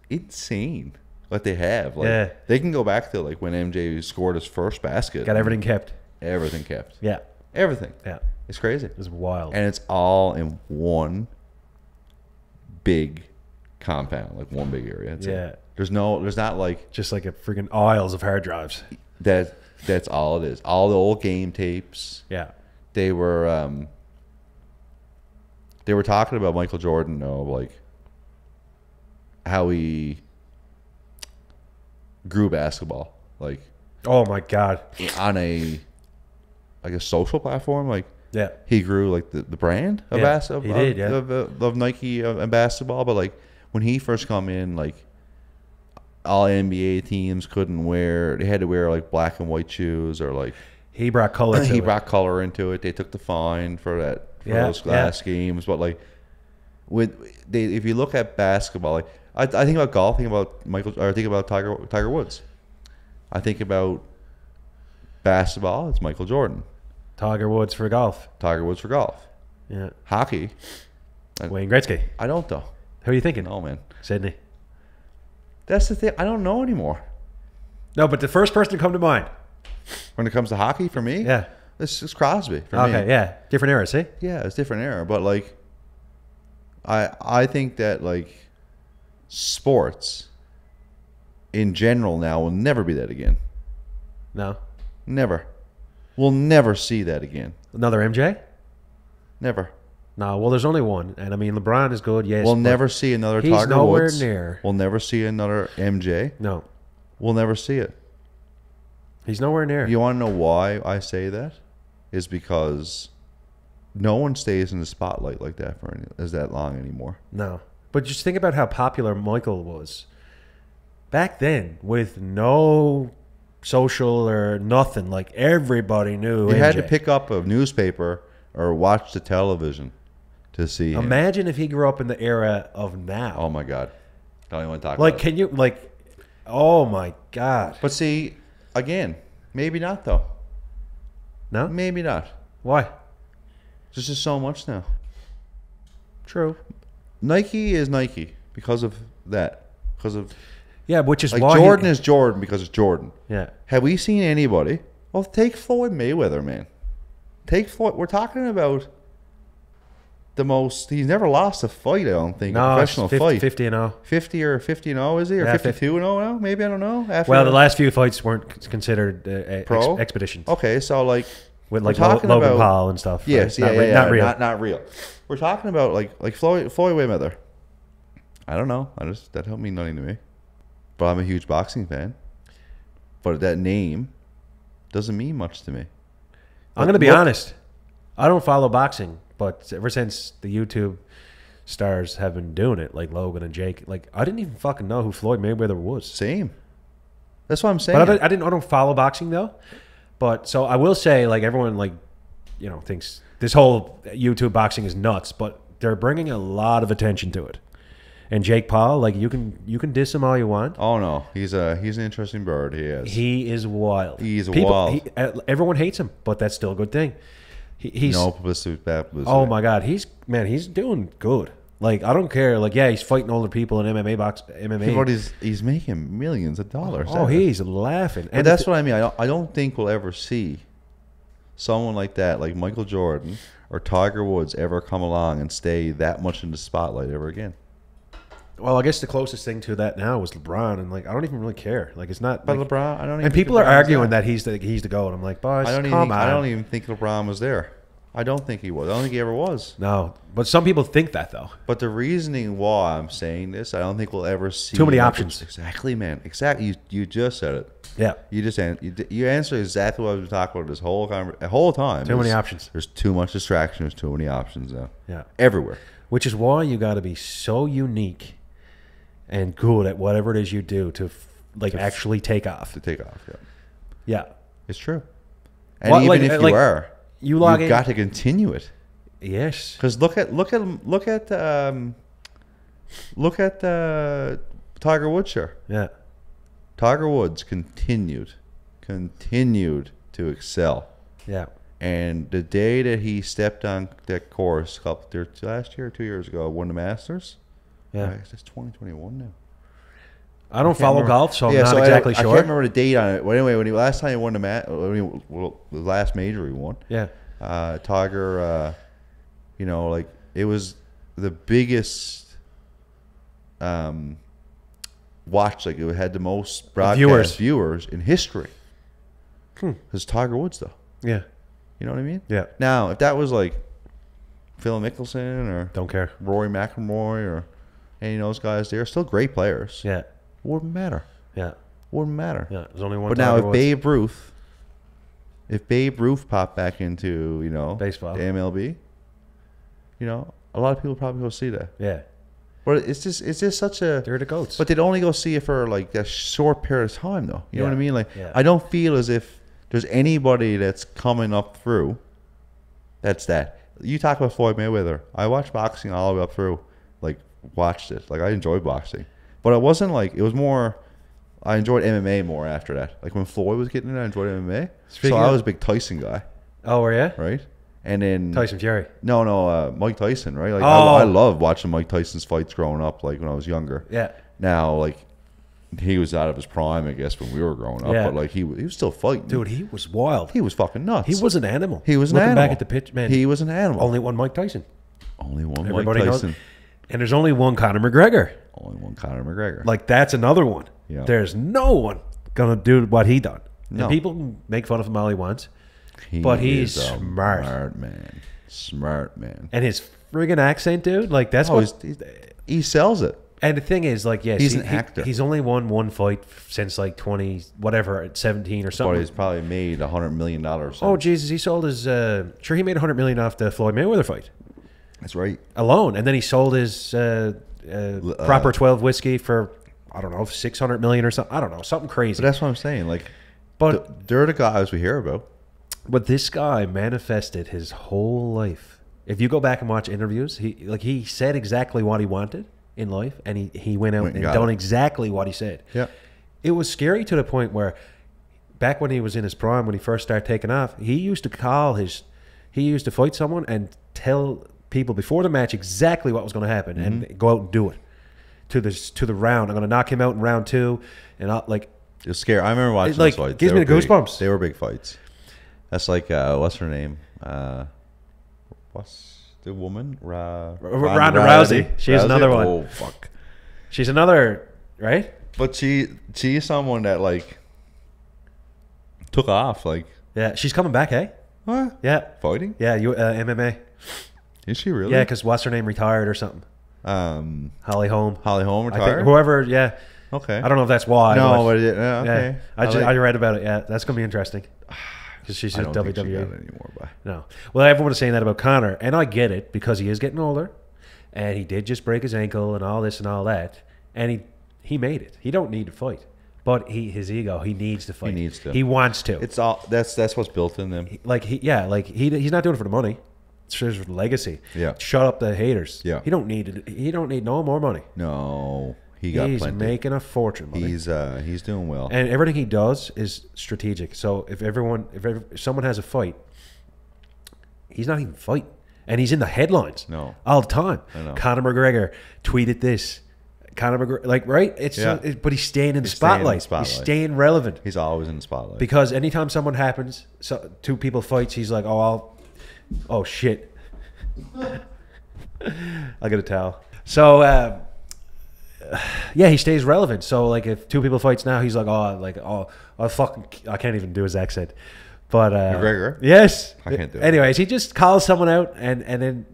insane. What they have, like, they can go back to like when MJ scored his first basket. Got everything kept. Everything kept. Yeah, everything. Yeah, it's crazy. It's wild, and it's all in one big compound, like one big area. That's it. There's not like just like a freaking aisles of hard drives. That's all it is. All the old game tapes. Yeah, they were talking about Michael Jordan, though, like how he grew basketball, like, oh my God, on a like a social platform, like, yeah, he grew like the brand of basketball. He did, of Nike and basketball. But like when he first come in, like all NBA teams couldn't wear, they had to wear like black and white shoes, or like he brought color. He brought color into it. They took the fine for those last games. But like if you look at basketball, like, I think about golf, think about Michael, or I think about Tiger Woods. I think about basketball, it's Michael Jordan. Tiger Woods for golf. Tiger Woods for golf. Yeah. Hockey. Wayne Gretzky. I don't though. Who are you thinking? Oh man. Sydney. That's the thing. I don't know anymore. No, but the first person to come to mind when it comes to hockey for me, yeah, it's Crosby for me. Okay, yeah. Different era, see? Yeah, it's different era. But like I think that like sports in general now will never be that again. No, never. We'll never see that again. Another MJ? Never. No, well, there's only one. And I mean, LeBron is good, yes. We'll never see another Tiger Woods. He's nowhere near. We'll never see another MJ. No. We'll never see it. He's nowhere near. You want to know why I say that? Is because no one stays in the spotlight like that for that long anymore. No. But just think about how popular Michael was. Back then, with no social or nothing, like everybody knew MJ. You had to pick up a newspaper or watch the television to see him. Imagine if he grew up in the era of now. Oh my God. Don't even talk about it. Can you, like, oh my God. But see, again, maybe not though. No? Maybe not. Why? There's just so much now. True. Nike is Nike because of that. Because of... Yeah, which is like why Jordan is Jordan because it's Jordan. Yeah. Have we seen anybody? Well, take Floyd Mayweather, man. Take Floyd. We're talking about the most. He's never lost a fight, I don't think. No, a professional 50 and 0. 50 or 50 and 0, is he? Or yeah, 52 and 0 now? Maybe, I don't know. After well, the last few fights weren't considered pro expeditions. Okay, so like with like Logan Paul and stuff. Yes, right? Not real. We're talking about like Floyd Mayweather. I don't know. I just that don't mean nothing to me. But I'm a huge boxing fan. But that name doesn't mean much to me. I'm going to be honest. I don't follow boxing, but ever since the YouTube stars have been doing it, like Logan and Jake, like I didn't even fucking know who Floyd Mayweather was. Same. That's what I'm saying. But I don't follow boxing though. But so I will say, like everyone, like you know, thinks this whole YouTube boxing is nuts, but they're bringing a lot of attention to it. And Jake Paul, like you can diss him all you want. Oh no, he's an interesting bird. He is. He is wild. He's wild. Everyone hates him, but that's still a good thing. He's no publicity. Oh my God, he's doing good. Like I don't care. Like yeah, he's fighting older people in MMA. But he's making millions of dollars. Oh, he's laughing. And that's what I mean. I don't think we'll ever see someone like that, like Michael Jordan or Tiger Woods, ever come along and stay that much in the spotlight ever again. Well, I guess the closest thing to that now was LeBron, and like I don't even really care. Like it's not. But like, LeBron, I don't. Even and people think are arguing that he's the GOAT. I'm like, boss, I don't even think LeBron was there. I don't think he was. I don't think he ever was. No, but some people think that though. But the reasoning why I'm saying this, I don't think we'll ever see too many options. Exactly, man. Exactly. You just said it. Yeah. You answered exactly what I've been talking about this whole time. Too many options. There's too much distraction. There's too many options now. Yeah. Everywhere. Which is why you got to be so unique and good at whatever it is you do to like actually take off. To take off, yeah. Yeah. It's true. And well, even like, if you like, are, you've got to continue it. Yes. Because look at Tiger Woods here. Yeah. Tiger Woods continued to excel. Yeah. And the day that he stepped on that course last year, 2 years ago, won the Masters. Yeah, right, it's 2021 now. I don't follow golf, so I'm not exactly sure. I can't remember the date on it. Well, anyway, when he last time he won the last major he won. Yeah, Tiger. You know, like it was the biggest. Like it had the most broadcast viewers in history. It's Tiger Woods, though. Yeah, you know what I mean. Yeah. Now, if that was like Phil Mickelson or don't care Rory McIlroy or any of those guys, they're still great players. Yeah. Wouldn't matter. Yeah. Wouldn't matter. Yeah. There's only one. But now if Babe Ruth popped back into, you know, baseball, the MLB, you know, a lot of people probably go see that. Yeah. But it's just such a they're the goats. But they'd only go see it for like a short period of time though. You know what I mean? Like I don't feel as if there's anybody that's coming up through that's that. You talk about Floyd Mayweather. I watched boxing all the way up through, like watched it. Like I enjoyed boxing, but it wasn't like it was more. I enjoyed MMA more after that. Like when Floyd was getting in, I enjoyed MMA. I was a big Tyson guy. Oh, were you? Right. And then Tyson Fury. No, Mike Tyson. Right. Like I loved watching Mike Tyson's fights growing up. Like when I was younger. Yeah. Now, like he was out of his prime, I guess, when we were growing up. Yeah. But like he was still fighting. Dude, he was wild. He was fucking nuts. He was an animal. He was an animal. Looking back at the pitch, man. He was an animal. Only one Mike Tyson. Only one Mike Tyson. Knows. And there's only one Conor McGregor. Only one Conor McGregor. Like, that's another one. Yeah. There's no one going to do what he done. No. And people make fun of him all he wants. But he's smart. Smart man. Smart man. And his friggin' accent, dude. Like, that's he sells it. And the thing is, like, yes, he's an actor. He's only won one fight since like 17 or something. He's probably made $100 million. Oh Jesus, he sold his. Sure, he made $100 million off the Floyd Mayweather fight. That's right. Alone, and then he sold his Proper 12 whiskey for I don't know $600 million or something. I don't know, something crazy. But that's what I'm saying. Like, but they're the guys we hear about. But this guy manifested his whole life. If you go back and watch interviews, he said exactly what he wanted in life, and he went out and done exactly what he said. Yeah, it was scary to the point where, back when he was in his prime, when he first started taking off, he used to fight someone and tell people before the match exactly what was going to happen, and go out and do it to the round. I'm going to knock him out in round 2, and I'll, like, it was scary. I remember watching those fights. Gives me the goosebumps. They were big fights. That's like what's her name? What's the woman? Ronda Rousey. She's another one. Oh fuck. She's another, right? But she's someone that like took off. Like, yeah, she's coming back, hey? What? Yeah, fighting. Yeah, MMA. Is she really? Yeah, because what's her name retired or something? Holly Holm. Holly Holm retired. I think, whoever, yeah. Okay. I don't know if that's why. No, but okay. Yeah, I read about it. Yeah, that's gonna be interesting. Because she's in WWE anymore. Bye. No. Well, everyone is saying that about Conor, and I get it because he is getting older, and he did just break his ankle and all this and all that, and he made it. He don't need to fight, but his ego, he needs to fight. He needs to. He wants to. It's all that's what's built in them. Like he's not doing it for the money. It's for his legacy. Yeah. Shut up the haters. Yeah. He don't need no more money. No. He's making a fortune. He's doing well, and everything he does is strategic. So if someone has a fight, he's not even fighting, and he's in the headlines all the time. Conor McGregor tweeted this. Conor McGregor, like, right? But he's staying in the spotlight. He's staying relevant. He's always in the spotlight because anytime someone happens, two people fights, he's like, oh shit, I'll get a towel. So. Yeah, he stays relevant. So like if two people fights now, he's like, I can't even do his accent. But McGregor? Yes. I can't do it. Anyways, he just calls someone out and then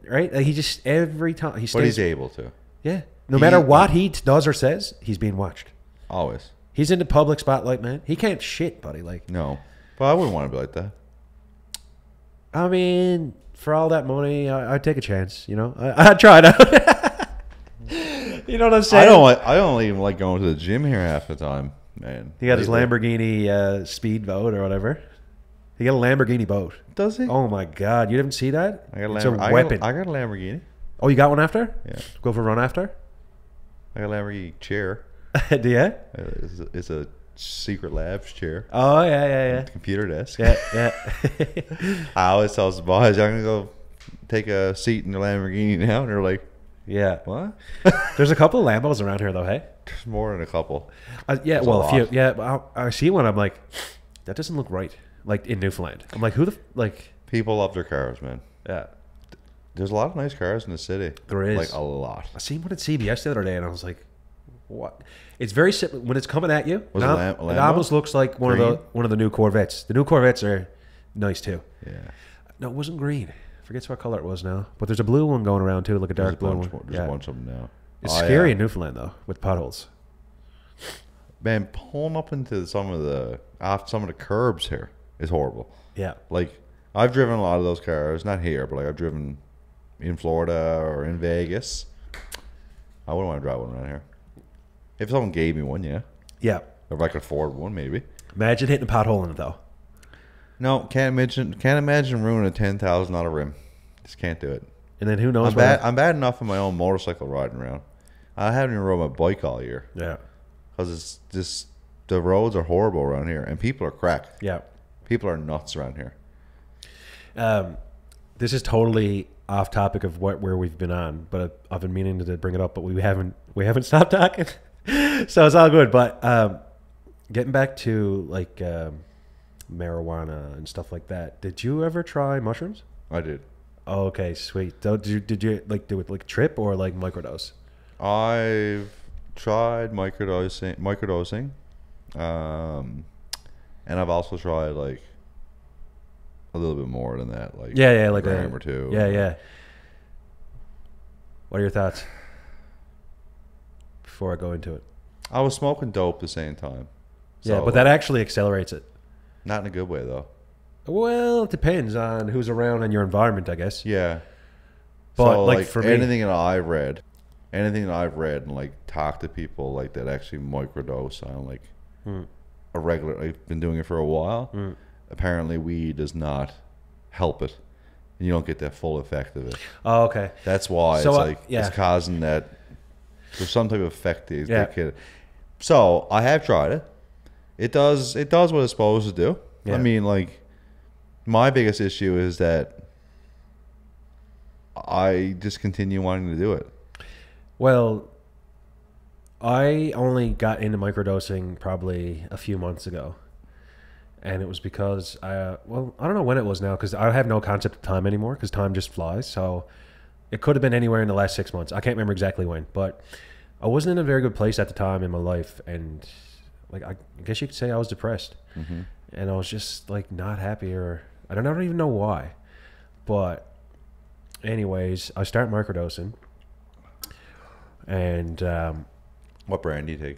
he just every time he stays. But he's able to. Yeah. No matter what he does or says, he's being watched. Always. He's in the public spotlight, man. He can't shit, buddy. Like no. Well, I wouldn't want to be like that. I mean, for all that money, I'd take a chance, you know. I'd try it out. You know what I'm saying? I don't even like going to the gym here half the time, man. He got his Lamborghini speedboat or whatever. He got a Lamborghini boat. Does he? Oh my god, you didn't see that? I got a weapon. I got a Lamborghini. Oh, you got one after? Yeah. Go for a run after? I got a Lamborghini chair. Do you? It's a secret labs chair. Oh yeah. Computer desk. Yeah. I always tell the boys, I'm gonna go take a seat in the Lamborghini now, and they're like. Yeah. What? There's a couple of Lambos around here, though, hey? There's more than a couple. There's a few. Yeah, I see one. I'm like, that doesn't look right. Like, in Newfoundland. I'm like, who the... like? People love their cars, man. Yeah. There's a lot of nice cars in the city. There is. Like, a lot. I seen one at CBS the other day, and I was like, what? It's very simple. When it's coming at you, it almost looks like one of the new Corvettes. The new Corvettes are nice, too. Yeah. No, it wasn't green. Forgets what color it was now, but there's a blue one going around too, like a dark blue one. There's a bunch of them now. It's scary in Newfoundland though, with potholes. Man, pulling up into some of the curbs here is horrible. Yeah, like I've driven a lot of those cars, not here, but like I've driven in Florida or in Vegas. I wouldn't want to drive one around here. If someone gave me one, yeah. Yeah. Or if I could afford one, maybe. Imagine hitting a pothole in it though. No, can't imagine ruining a $10,000 rim. Just can't do it. And then who knows? I'm bad enough on my own motorcycle riding around. I haven't even rode my bike all year. Yeah, because it's just the roads are horrible around here, and people are crack. Yeah, people are nuts around here. This is totally off topic of where we've been on, but I've been meaning to bring it up, but we haven't stopped talking, so it's all good. But getting back to like. Marijuana and stuff like that. Did you ever try mushrooms? I did. Oh, okay, sweet. So did you like do it like trip or like microdose? I've tried microdosing, and I've also tried like a little bit more than that, like a gram or two. Yeah, yeah. What are your thoughts before I go into it? I was smoking dope the same time. So yeah, but that actually accelerates it. Not in a good way, though. Well, it depends on who's around and your environment, I guess. Yeah. But so, like for me, anything that I've read and like talked to people like that actually microdose on like a regular, I've been doing it for a while. Apparently weed does not help it. You don't get that full effect of it. Oh, okay. That's why so, it's like it's causing that there's some type of effect that they get. So I have tried it. It does what it's supposed to do. Yeah. I mean, like, my biggest issue is that I just continue wanting to do it. Well, I only got into microdosing probably a few months ago. And it was because, I don't know when it was now because I have no concept of time anymore because time just flies. So it could have been anywhere in the last 6 months. I can't remember exactly when, but I wasn't in a very good place at the time in my life. And like, I guess you could say I was depressed. Mm-hmm. And I was just like not happy or I don't even know why. But anyways, I start microdosing. And what brand do you take?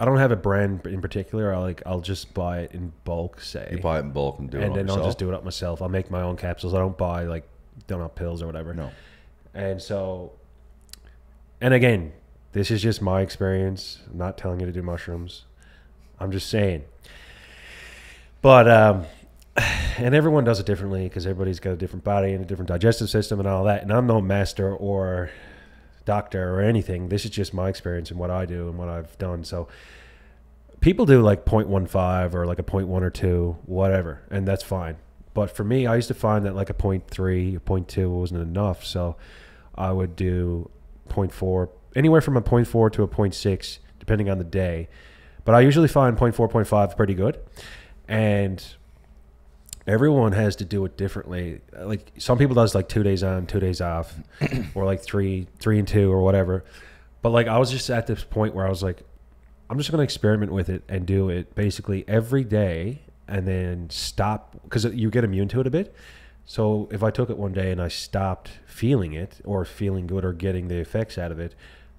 I don't have a brand in particular. I'll just buy it in bulk, say. You buy it in bulk and do it up yourself? And then I'll just do it up myself. I'll make my own capsules. I don't buy, like, donut pills or whatever. No. And so, and again, this is just my experience. I'm not telling you to do mushrooms. I'm just saying. But, and everyone does it differently because everybody's got a different body and a different digestive system and all that. And I'm no master or doctor or anything. This is just my experience and what I do and what I've done. So people do like 0.15 or like a 0.1 or 2, whatever, and that's fine. But for me, I used to find that like a 0.3, a 0.2 wasn't enough. So I would do 0.4, anywhere from a 0.4 to a 0.6, depending on the day. But I usually find 0.4, 0.5 pretty good. And everyone has to do it differently. Like some people does like 2 days on, 2 days off, or like three and two or whatever. But like I was just at this point where I was like, I'm just going to experiment with it and do it basically every day and then stop because you get immune to it a bit. So if I took it one day and I stopped feeling it or feeling good or getting the effects out of it,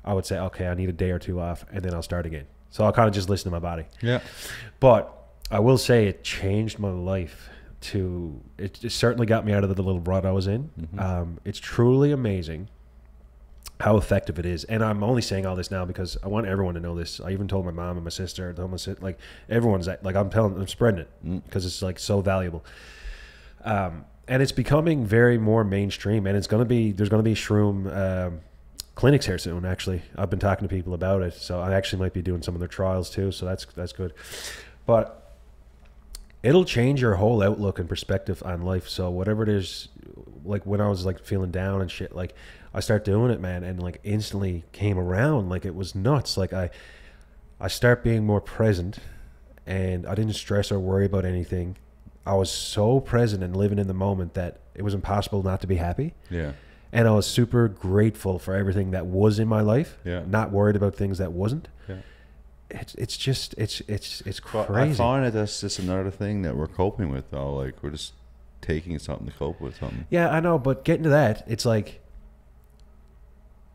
I would say, okay, I need a day or two off and then I'll start again. So I'll kind of just listen to my body. Yeah. But I will say it changed my life. It certainly got me out of the little rut I was in. Mm-hmm. It's truly amazing how effective it is. And I'm only saying all this now because I want everyone to know this. I even told my mom and my sister, like everyone's like, I'm spreading it because it's like so valuable. And it's becoming more mainstream and there's going to be shroom, clinics here soon. Actually, I've been talking to people about it. So I actually might be doing some of their trials too. So that's good. But it'll change your whole outlook and perspective on life. So whatever it is, like when I was like feeling down and shit, like I start doing it, man, and like instantly came around. Like it was nuts. Like I start being more present and I didn't stress or worry about anything. I was so present and living in the moment that it was impossible not to be happy. Yeah. And I was super grateful for everything that was in my life. Yeah. Not worried about things that wasn't. Yeah. It's crazy. I find that that's just another thing that we're coping with, though. Like we're just taking something to cope with something. Yeah, I know, but getting to that, it's like,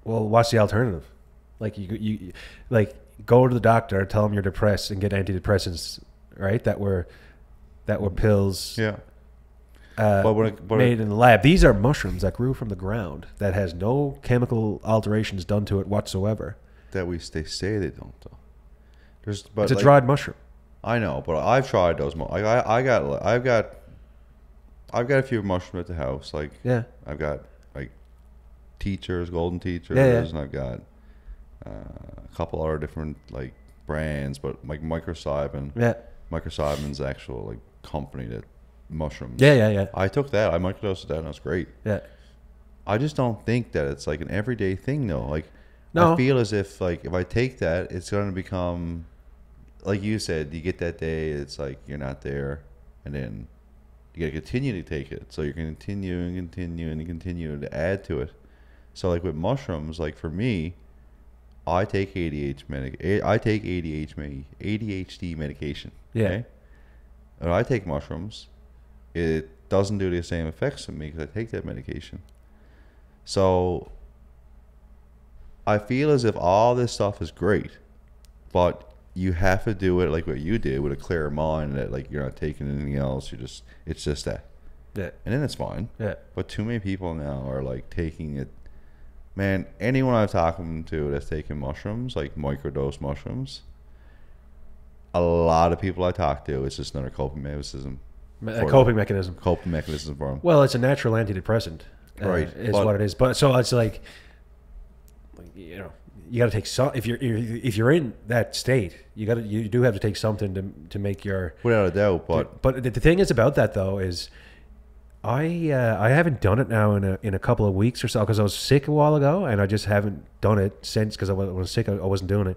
well, what's the alternative? Like you like go to the doctor, tell them you're depressed, and get antidepressants, right? That were pills. Yeah. Made in the lab. These are mushrooms that grew from the ground that has no chemical alterations done to it whatsoever. They say they don't, though. But it's a dried mushroom. I know, but I've tried those. I've got a few mushrooms at the house. Like, yeah, I've got like teachers, golden teachers, and I've got a couple other different like brands, but like Microsybin. Yeah, Microsybin's actual like company that mushrooms. Yeah. I took that. I microdosed that, and it was great. Yeah. I just don't think that it's like an everyday thing, though. Like. No. I feel as if, like, if I take that, it's going to become, like you said, you get that day, it's like you're not there, and then you got to continue to take it. So you're going to continue to add to it. So, like, with mushrooms, like, for me, I take ADHD medication. Yeah. Okay? And I take mushrooms. It doesn't do the same effects on me because I take that medication. So I feel as if all this stuff is great, but you have to do it like what you did with a clear mind, that like you're not taking anything else. You're just, it's just that. Yeah. And then it's fine. Yeah. But too many people now are like taking it. Man, anyone I've talked to that's taking mushrooms, like microdose mushrooms, a lot of people I talk to, it's just another coping mechanism. Coping mechanism for them. Well, it's a natural antidepressant. Right. Is what it is. But so it's like, you know, you got to take some, if you're in that state, you do have to take something to make your, without a doubt. But the thing is about that though is, I haven't done it now in a couple of weeks or so, because I was sick a while ago and I just haven't done it since, because I was sick, I wasn't doing it,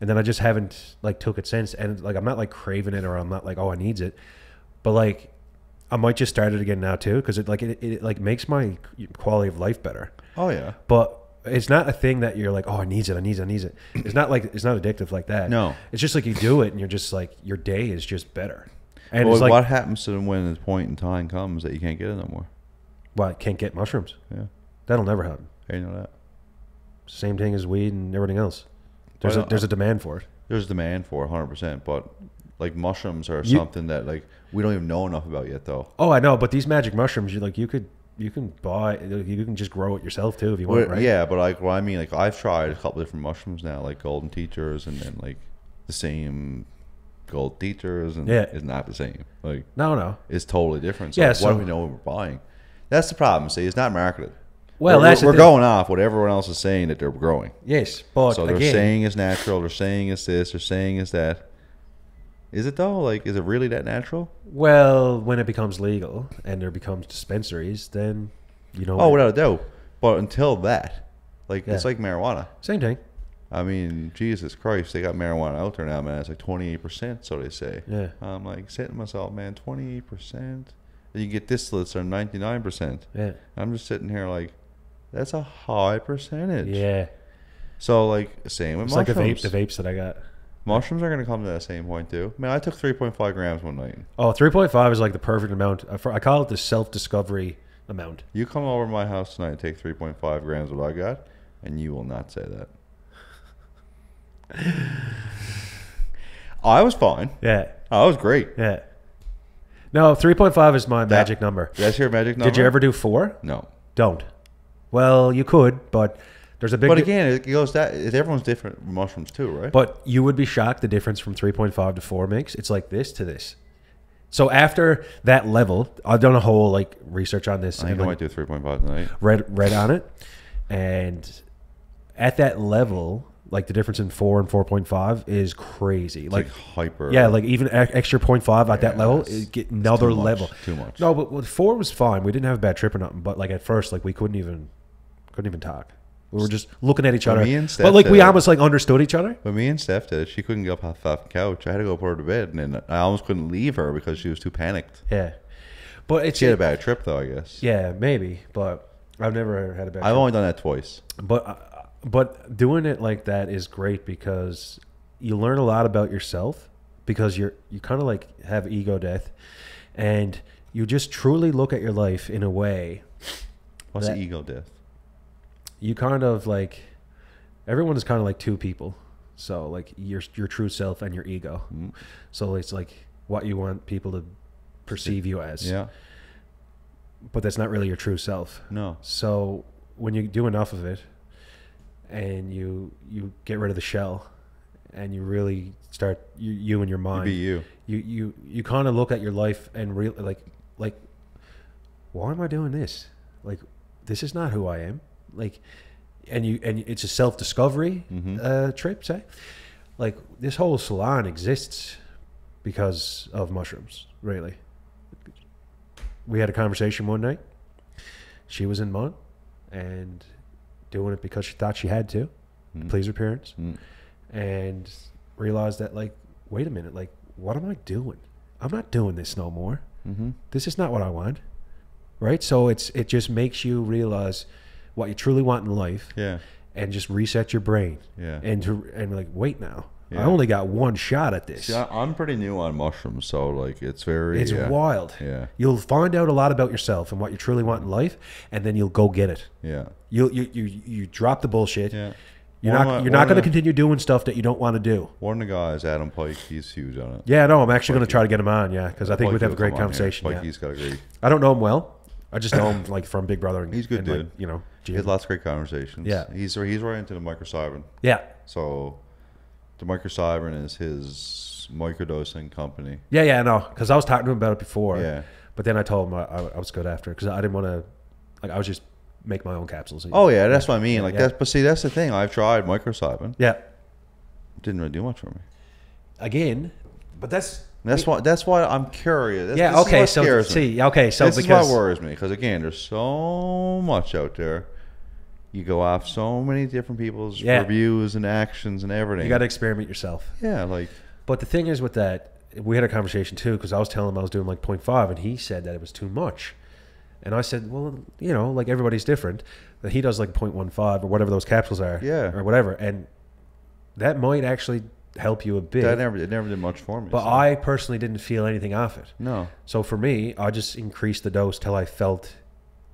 and then I just haven't like took it since, and like I'm not like craving it, or I'm not like, oh, I needs it, but like I might just start it again now too, because it like makes my quality of life better. Oh yeah. But it's not a thing that you're like, oh, I needs it, I needs it, I needs it. It's not like, it's not addictive like that. No. It's just like you do it and you're just like, your day is just better. And well, it's like, what happens to them when the point in time comes that you can't get it no more? Well, I can't get mushrooms. Yeah. That'll never happen. You know that. Same thing as weed and everything else. There's a demand for it. There's a demand for it, 100%. But like mushrooms are something that like we don't even know enough about yet though. Oh, I know. But these magic mushrooms, you're like, you can just grow it yourself too if you want, right? Yeah, but like, well, I mean, like I've tried a couple different mushrooms now, like Golden Teachers, and then like the same Golden Teachers, and yeah, it's not the same. Like no, it's totally different. So, yeah, like, so what do we know when we're buying? That's the problem. See, it's not marketed. Well, we're going off what everyone else is saying that they're growing. Yes, but so they're saying it's natural. They're saying it's this. They're saying it's that. Is it though? Like, is it really that natural? Well, when it becomes legal and there becomes dispensaries, then you know. Oh, without a doubt. But until that, like, yeah, it's like marijuana. Same thing. I mean, Jesus Christ, they got marijuana out there now, man. It's like 28%, so they say. Yeah. I'm like saying to myself, man, 28%. You get distillates are 99%. Yeah. I'm just sitting here like, that's a high percentage. Yeah. So like, same with mushrooms. It's like the vapes that I got. Mushrooms are going to come to that same point too. Man, I took 3.5 grams one night. Oh, 3.5 is like the perfect amount. I call it the self-discovery amount. You come over to my house tonight and take 3.5 grams of what I got, and you will not say that. I was fine. Yeah. I was great. Yeah. No, 3.5 is my magic number. That's your magic number? Did you ever do 4? No. Don't. Well, you could, but... There's a big, but again, it goes that everyone's different with mushrooms too, right? But you would be shocked the difference from 3.5 to 4 makes. It's like this to this. So after that level, I've done a whole like research on this. I think I might do 3.5 tonight. Read on it, and at that level, like the difference in 4 and 4.5 is crazy. It's like hyper. Yeah, like even extra 0.5 at that level, it get another level. Too much. No, but 4 was fine. We didn't have a bad trip or nothing. But like at first, like we couldn't even talk. We were just looking at each other. Me and Steph, but like we almost like understood each other. But me and Steph did it. She couldn't get up off the couch. I had to go put her to bed, and then I almost couldn't leave her because she was too panicked. Yeah, but she had a bad trip though, I guess. Yeah, maybe. But I've never had a bad trip. I've only done that twice. But doing it like that is great because you learn a lot about yourself, because you kind of like have ego death, and you just truly look at your life in a way. What's the ego death? You kind of like, everyone is kind of like two people. So like your true self and your ego. Mm-hmm. So it's like what you want people to perceive you as. Yeah. But that's not really your true self. No. So when you do enough of it and you get rid of the shell and you really start, you and your mind. You be you. You kind of look at your life and really like, why am I doing this? Like, this is not who I am. Like, and it's a self-discovery trip, say. Like, this whole salon exists because of mushrooms, really. We had a conversation one night. She was in Mont and doing it because she thought she had to please her parents, and realized that, like, wait a minute, like, what am I doing? I'm not doing this no more. This is not what I want, right? So it just makes you realize what you truly want in life, yeah, and just reset your brain, yeah, and like, wait now, Yeah. I only got one shot at this. See, I'm pretty new on mushrooms, so like it's wild. Yeah, you'll find out a lot about yourself and what you truly want in life, and then you'll go get it. Yeah, you drop the bullshit. Yeah, you're not going to continue doing stuff that you don't want to do. One of the guys, Adam Pike, he's huge on it. Yeah, no, I'm actually going to try to get him on. Yeah, because I think we'd have a great conversation. Pike, yeah. He's got a great. I don't know him well. I just know him like from Big Brother. And, he's good, dude. Like, you know, he had lots of great conversations. Yeah, he's right into the Microsybin. Yeah, so. The Microsybin is his microdosing company. Yeah, yeah, I know. Because I was talking to him about it before. Yeah. But then I told him I was good after it because I didn't want to, like, I was just make my own capsules. Oh, yeah, that's what I mean. Like, yeah. But see, that's the thing. I've tried Microsybin. Yeah. Didn't really do much for me. Again, but that's why I'm curious. Yeah, okay, so see, okay, so this is what worries me because, again, there's so much out there. You go off so many different people's reviews and actions and everything. You got to experiment yourself. Yeah, like. But the thing is with that, we had a conversation too because I was telling him I was doing like 0.5, and he said that it was too much, and I said, well, you know, like everybody's different. That he does like 0.15 or whatever those capsules are, yeah, or whatever, and that might actually help you a bit. That it never did much for me. But so. I personally didn't feel anything off it. No. So for me, I just increased the dose till I felt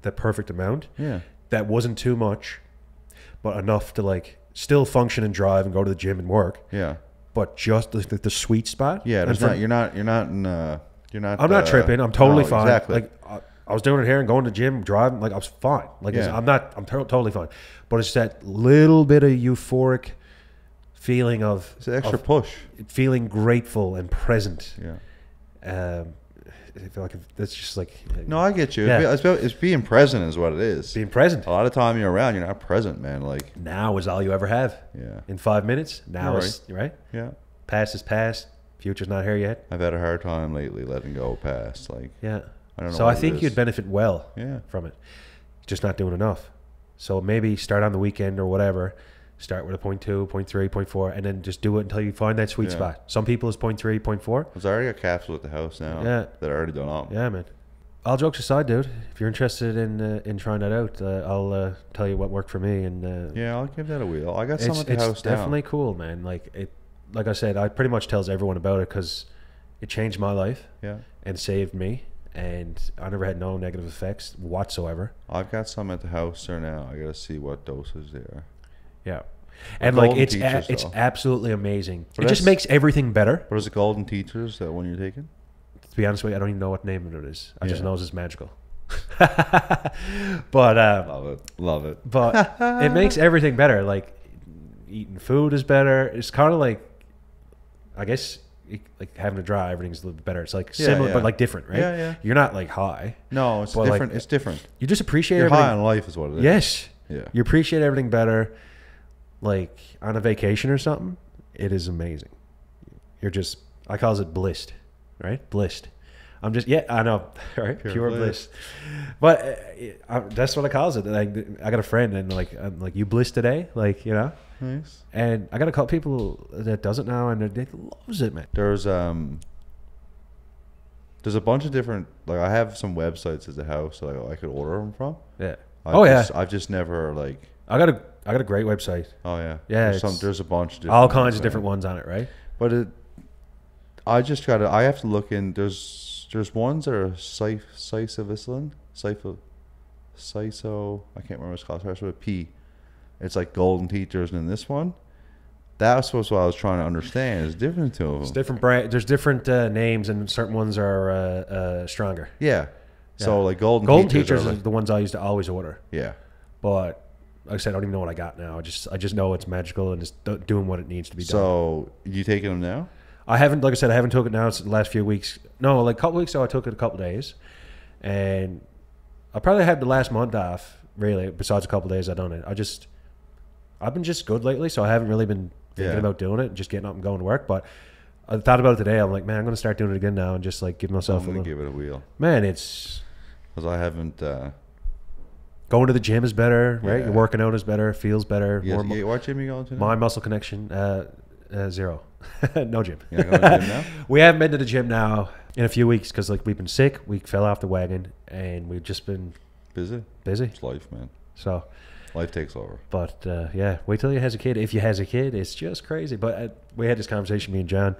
the perfect amount. Yeah. That wasn't too much, but enough to like still function and drive and go to the gym and work. Yeah, but just the sweet spot. Yeah, there's not, you're not in, I'm not tripping. I'm totally fine. Exactly. Like I was doing it here and going to the gym, driving. Like I was fine. Like I'm totally fine. But it's that little bit of euphoric feeling of it's an extra push, feeling grateful and present. Yeah. I feel like that's just like no, I get you. Yeah. It's being present is what it is. Being present. A lot of time you're around, you're not present, man. Like now is all you ever have. Yeah. In 5 minutes, now is right. Yeah. Past is past. Future's not here yet. I've had a hard time lately letting go past. Like yeah. I don't know. So I think you'd benefit well. Yeah. From it, just not doing enough. So maybe start on the weekend or whatever. Start with a 0.2, 0.3, 0.4, and then just do it until you find that sweet spot. Some people it's 0.3, 0.4. There's already a capsule at the house now that I already done all. Yeah, man. All jokes aside, dude, if you're interested in trying that out, I'll tell you what worked for me. And yeah, I'll give that a wheel. I got some at the house now. It's definitely cool, man. Like I said, I pretty much tells everyone about it because it changed my life and saved me. And I never had no negative effects whatsoever. I've got some at the house there now. I got to see what dosage they are. Yeah, and like it's absolutely amazing. It just makes everything better. What is it, Golden Teachers? That one you're taking? To be honest with you, I don't even know what name it is. I just know it's magical. But love it. But it makes everything better. Like eating food is better. It's kind of like, I guess, like having to dry everything's a little bit better. It's like similar but like different, right? Yeah, yeah. You're not like high. No, it's different. Like, it's different. You just appreciate. You're everything. High on life is what it is. Yes. Yeah. You appreciate everything better. Like on a vacation or something, it is amazing. You're just, I calls it blissed, right? Blissed. I'm just, yeah, I know, right? Pure bliss. But that's what I calls it. Like I got a friend and like, I'm like, you blissed today? Like, you know? Nice. And I got a couple people that does it now and they loves it, man. There's a bunch of different, like I have some websites at the house that I could order them from. Yeah. I've just never like. I got a great website. Oh yeah, yeah. There's a bunch of different all kinds of different ones on it, right? But I have to look in. There's ones that are Saiso. I can't remember what's called. Starts with a P. It's like Golden Teachers, and then this one. That's what I was trying to understand. It's different to them. It's different brand. There's different names, and certain ones are stronger. Yeah. So like Golden Teachers are the ones I used to always order. Yeah. But. Like I said, I don't even know what I got now. I just know it's magical and it's doing what it needs to be done. So you taking them now? I haven't. Like I said, I haven't took it now. It's the last few weeks. No, like a couple weeks ago, I took it a couple days, and I probably had the last month off. Really, besides a couple days, I done it. I've been just good lately, so I haven't really been thinking about doing it. Just getting up and going to work. But I thought about it today. I'm like, man, I'm gonna start doing it again now and just like give myself. Give it a wheel. Man, it's because I haven't. Going to the gym is better, right? Yeah. You're working out is better, feels better. Yes, more, what gym are you going to now? My muscle connection, zero. No gym. You're not going to the gym now? We haven't been to the gym now in a few weeks because like we've been sick, we fell off the wagon, and we've just been busy. It's life, man. So Life takes over. But yeah, wait till you has a kid. If you has a kid, it's just crazy. But we had this conversation, me and John.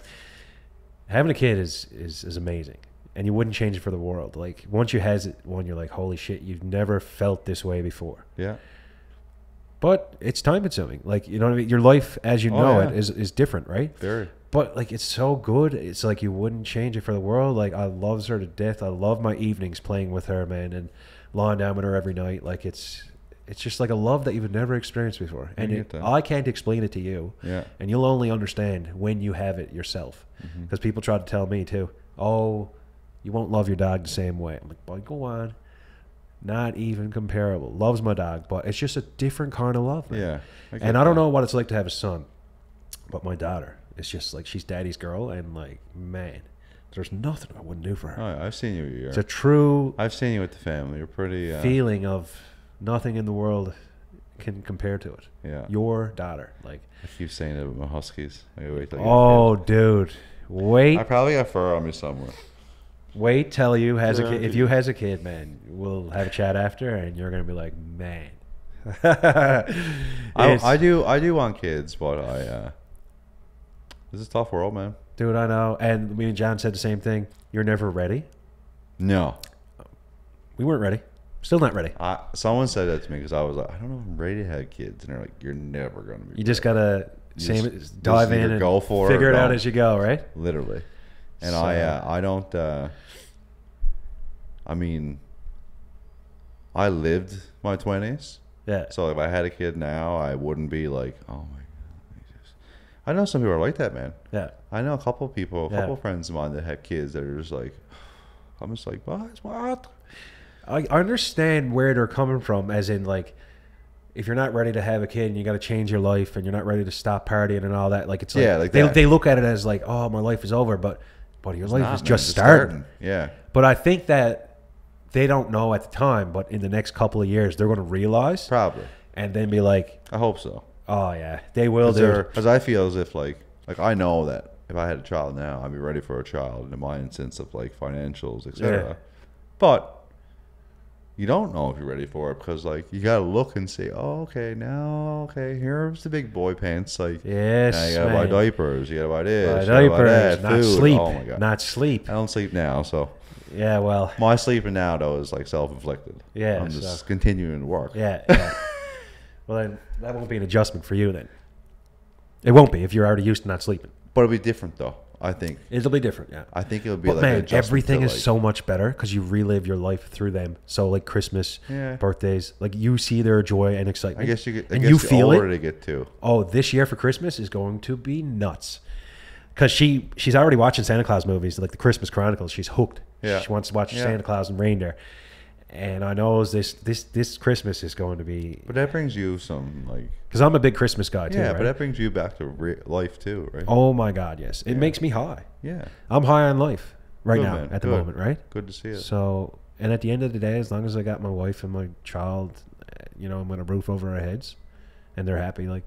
Having a kid is amazing, and you wouldn't change it for the world. Like once you has it, one, you're like, holy shit, you've never felt this way before. Yeah. But it's time consuming. Like, you know what I mean? Your life as you know it is different, right? Very. But like, it's so good. It's like you wouldn't change it for the world. Like I love her to death. I love my evenings playing with her, man, and lying down with her every night. Like it's just like a love that you've never experienced before. And I can't explain it to you. Yeah. And you'll only understand when you have it yourself. Because people try to tell me too, oh, you won't love your dog the same way. I'm like, boy, go on. Not even comparable. Loves my dog, but it's just a different kind of love, man. Yeah, and I don't know what it's like to have a son, but my daughter, it's just like she's daddy's girl, and like, man, there's nothing I wouldn't do for her. Oh, I've seen you. It's a true. I've seen you with the family. You're pretty feeling of nothing in the world can compare to it. Yeah, your daughter, like I keep saying it with my huskies. Oh, dude, wait! I probably got fur on me somewhere. Wait till you has a kid. If you has a kid, man, we'll have a chat after, and you're gonna be like, man. I do want kids, but this is a tough world, man. Dude, I know. And me and John said the same thing. You're never ready. No, we weren't ready. Still not ready. Someone said that to me because I was like, I don't know if I'm ready to have kids, and they're like, you're never gonna be. You just gotta dive in and go for figure it out as you go, right? Literally. And so, I don't, I mean, I lived my 20s. Yeah. So if I had a kid now, I wouldn't be like, oh my God. I know some people are like that, man. Yeah. I know a couple of people, a couple of friends of mine that have kids that are just like, I'm just like, what? I understand where they're coming from, as in like, if you're not ready to have a kid and you got to change your life and you're not ready to stop partying and all that, like it's like, yeah, like they look at it as like, oh, my life is over, but. But your life is just starting. Yeah. But I think that they don't know at the time, but in the next couple of years, they're going to realize. Probably. And then be like. I hope so. Oh, yeah. They will do. Because I feel as if, like I know that if I had a child now, I'd be ready for a child in my instance of, like, financials, etc. Yeah. But you don't know if you're ready for it because, like, you got to look and see, oh, okay, now, okay, here's the big boy pants. Like, yes, you got to buy diapers. You got to buy this. Buy diapers, not food. Sleep. Oh, my God. Not sleep. I don't sleep now, so. Yeah, well. My sleeping now, though, is, like, self-inflicted. Yeah. I'm just continuing to work. Yeah, yeah. Well, then that won't be an adjustment for you, then. It won't be if you're already used to not sleeping. But it'll be different, though. I think it'll be different. Yeah, I think it'll be. But like, man, everything is like, so much better because you relive your life through them. So like Christmas, birthdays, like you see their joy and excitement. I guess you get, and you feel it. To get to. Oh, this year for Christmas is going to be nuts because she's already watching Santa Claus movies, like the Christmas Chronicles. She's hooked. Yeah, she wants to watch Santa Claus and reindeer. And I know this Christmas is going to be. But that brings you some like. Because I'm a big Christmas guy too. Yeah, right? But that brings you back to life too, right? Oh my God, yes! It makes me high. Yeah, I'm high on life right now at the moment, right? Good to see it. So, and at the end of the day, as long as I got my wife and my child, you know, I'm gonna roof over our heads, and they're happy. Like,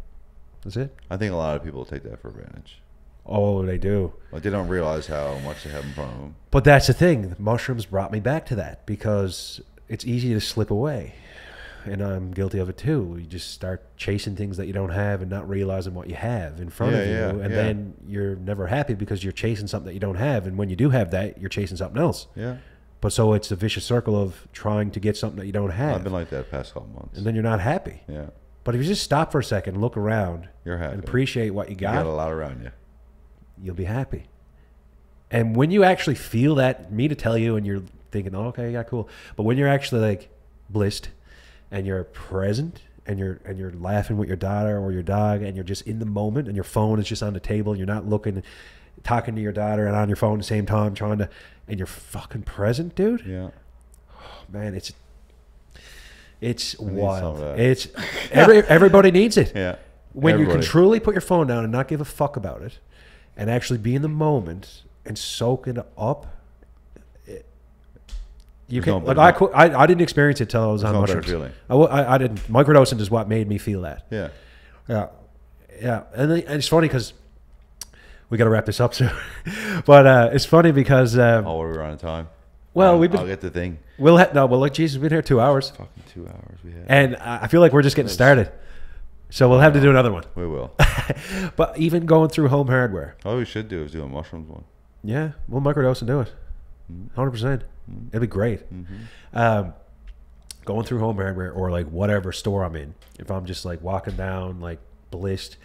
that's it. I think a lot of people take that for advantage. Oh, they do. Like they don't realize how much they have in front of them. But that's the thing. The mushrooms brought me back to that because. It's easy to slip away, and I'm guilty of it too. You just start chasing things that you don't have and not realizing what you have in front of you, and then you're never happy because you're chasing something that you don't have, and when you do have that, you're chasing something else. Yeah. But so it's a vicious circle of trying to get something that you don't have. I've been like that the past couple months. And then you're not happy. Yeah. But if you just stop for a second, look around, you're happy. And appreciate what you got. You got a lot around you. You'll be happy. And when you actually feel that, me to tell you, and you're thinking, oh, okay, yeah, cool. But when you're actually like blissed and you're present and you're laughing with your daughter or your dog and you're just in the moment and your phone is just on the table and you're not looking, talking to your daughter and on your phone at the same time trying to, and you're fucking present, dude. Yeah. Oh, man, it's wild. It's everybody needs it. Yeah. When you can truly put your phone down and not give a fuck about it and actually be in the moment and soak it up. You can, like I didn't experience it till I was on mushrooms. I didn't. Microdosing is what made me feel that. Yeah, yeah, yeah. And it's funny because we got to wrap this up soon. But it's funny because oh, we're on time. Well, I'll get the thing. We'll Jesus, we've been here 2 hours. Fucking 2 hours we have. And I feel like we're just getting started. So we'll have to do another one. We will. But even going through home hardware. All we should do is do a mushrooms one. Yeah, we'll microdose and do it. 100%. It'll be great. Going through home hardware or like whatever store I'm in. If I'm just like walking down, like blissed,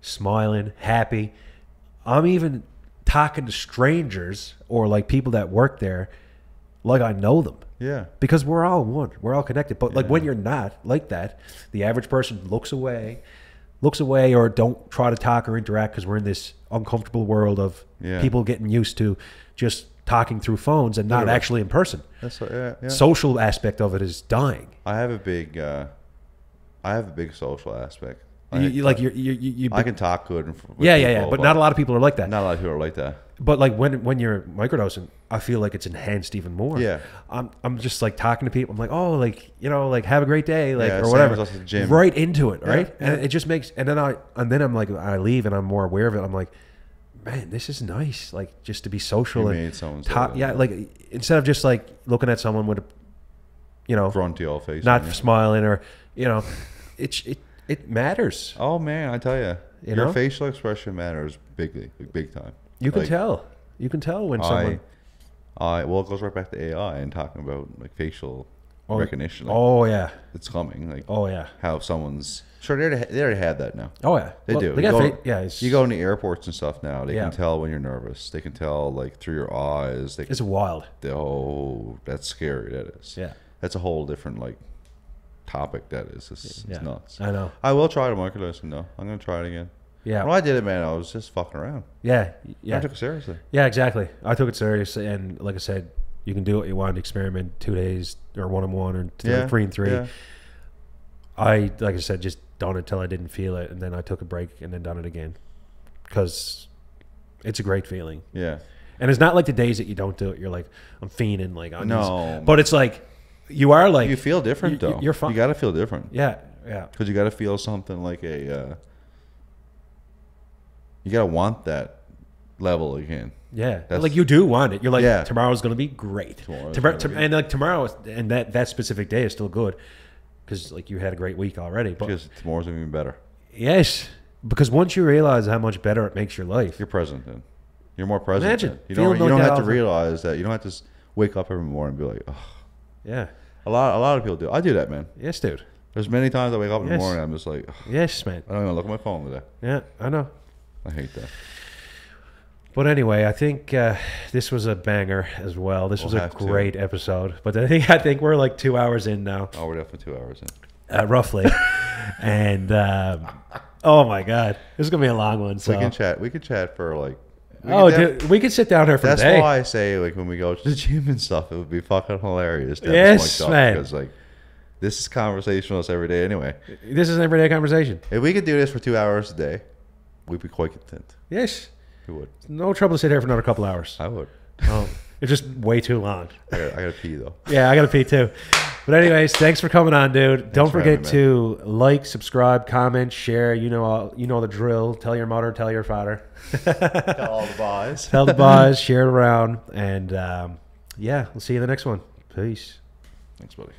smiling, happy. I'm even talking to strangers or like people that work there like I know them. Yeah. Because we're all one. We're all connected. But like when you're not like that, the average person looks away or don't try to talk or interact because we're in this uncomfortable world of people getting used to just talking through phones and not actually in person. That's what, social aspect of it is dying. I have a big social aspect. I can talk good. But not a lot of people are like that. Not a lot of people are like that. But like when you're microdosing, I feel like it's enhanced even more. Yeah, I'm just like talking to people. I'm like, oh, like you know, like have a great day, like or whatever. Gym. Right into it, right? Yeah. And it just makes. And then I leave and I'm more aware of it. I'm like, man, this is nice. Like just to be social and talk. Yeah, like instead of just like looking at someone with a, you know, frontal face, not smiling or you know, It matters. Oh man, I tell you, your facial expression matters big time. You can tell. You can tell when someone. Well, it goes right back to AI and talking about like facial recognition. Like, it's coming. Like how someone's they already have that now. Oh yeah, they do. They you go into airports and stuff now. They can tell when you're nervous. They can tell like through your eyes. It's wild. Oh, that's scary. That is. Yeah, that's a whole different topic that is. It's nuts. I know. I will try to microdose though. I'm gonna try it again. Yeah. When I did it, man, I was just fucking around. Yeah. Yeah. I took it seriously. Yeah, exactly. I took it seriously, and like I said, you can do what you want. Experiment 2 days or 1-on-1 or 3 and 3. Yeah. I like I said, just done it till I didn't feel it, and then I took a break and then done it again because it's a great feeling. Yeah. And it's not like the days that you don't do it, you're like I'm fiending like on this. But it's like. You are like you feel different though. You're fine. You gotta feel different. Yeah, yeah. Because you gotta feel something like a. You gotta want that level again. Yeah, that's, like you do want it. You're like tomorrow's gonna be great. And like tomorrow and that specific day is still good because like you had a great week already. But because tomorrow's gonna be better. Yes, because once you realize how much better it makes your life, you're present then. You're more present. Imagine you don't have to realize that. You don't have to wake up every morning and be like, oh. Yeah. A lot of people do. I do that, man. Yes, dude. There's many times I wake up in the morning and I'm just like, yes, man. I don't even look at my phone today. Yeah, I know. I hate that. But anyway, I think this was a banger as well. This was a great episode. But I think we're like 2 hours in now. Oh, we're definitely 2 hours in. Roughly. And oh my God. This is gonna be a long one. So we can chat for like we could sit down here for a day. That's why I say, like, when we go to the gym and stuff, it would be fucking hilarious. Yes, man. Because, like, this is conversation with us every day anyway. This is an everyday conversation. If we could do this for 2 hours a day, we'd be quite content. Yes. We would. No trouble to sit here for another couple hours. I would. It's just way too long. I got to pee, though. Yeah, I got to pee, too. But anyways, thanks for coming on, dude. Don't forget to like, subscribe, comment, share. You know the drill. Tell your mother, tell your father. Tell all the boys. Tell the boys. Share it around. And, yeah, we'll see you in the next one. Peace. Thanks, buddy.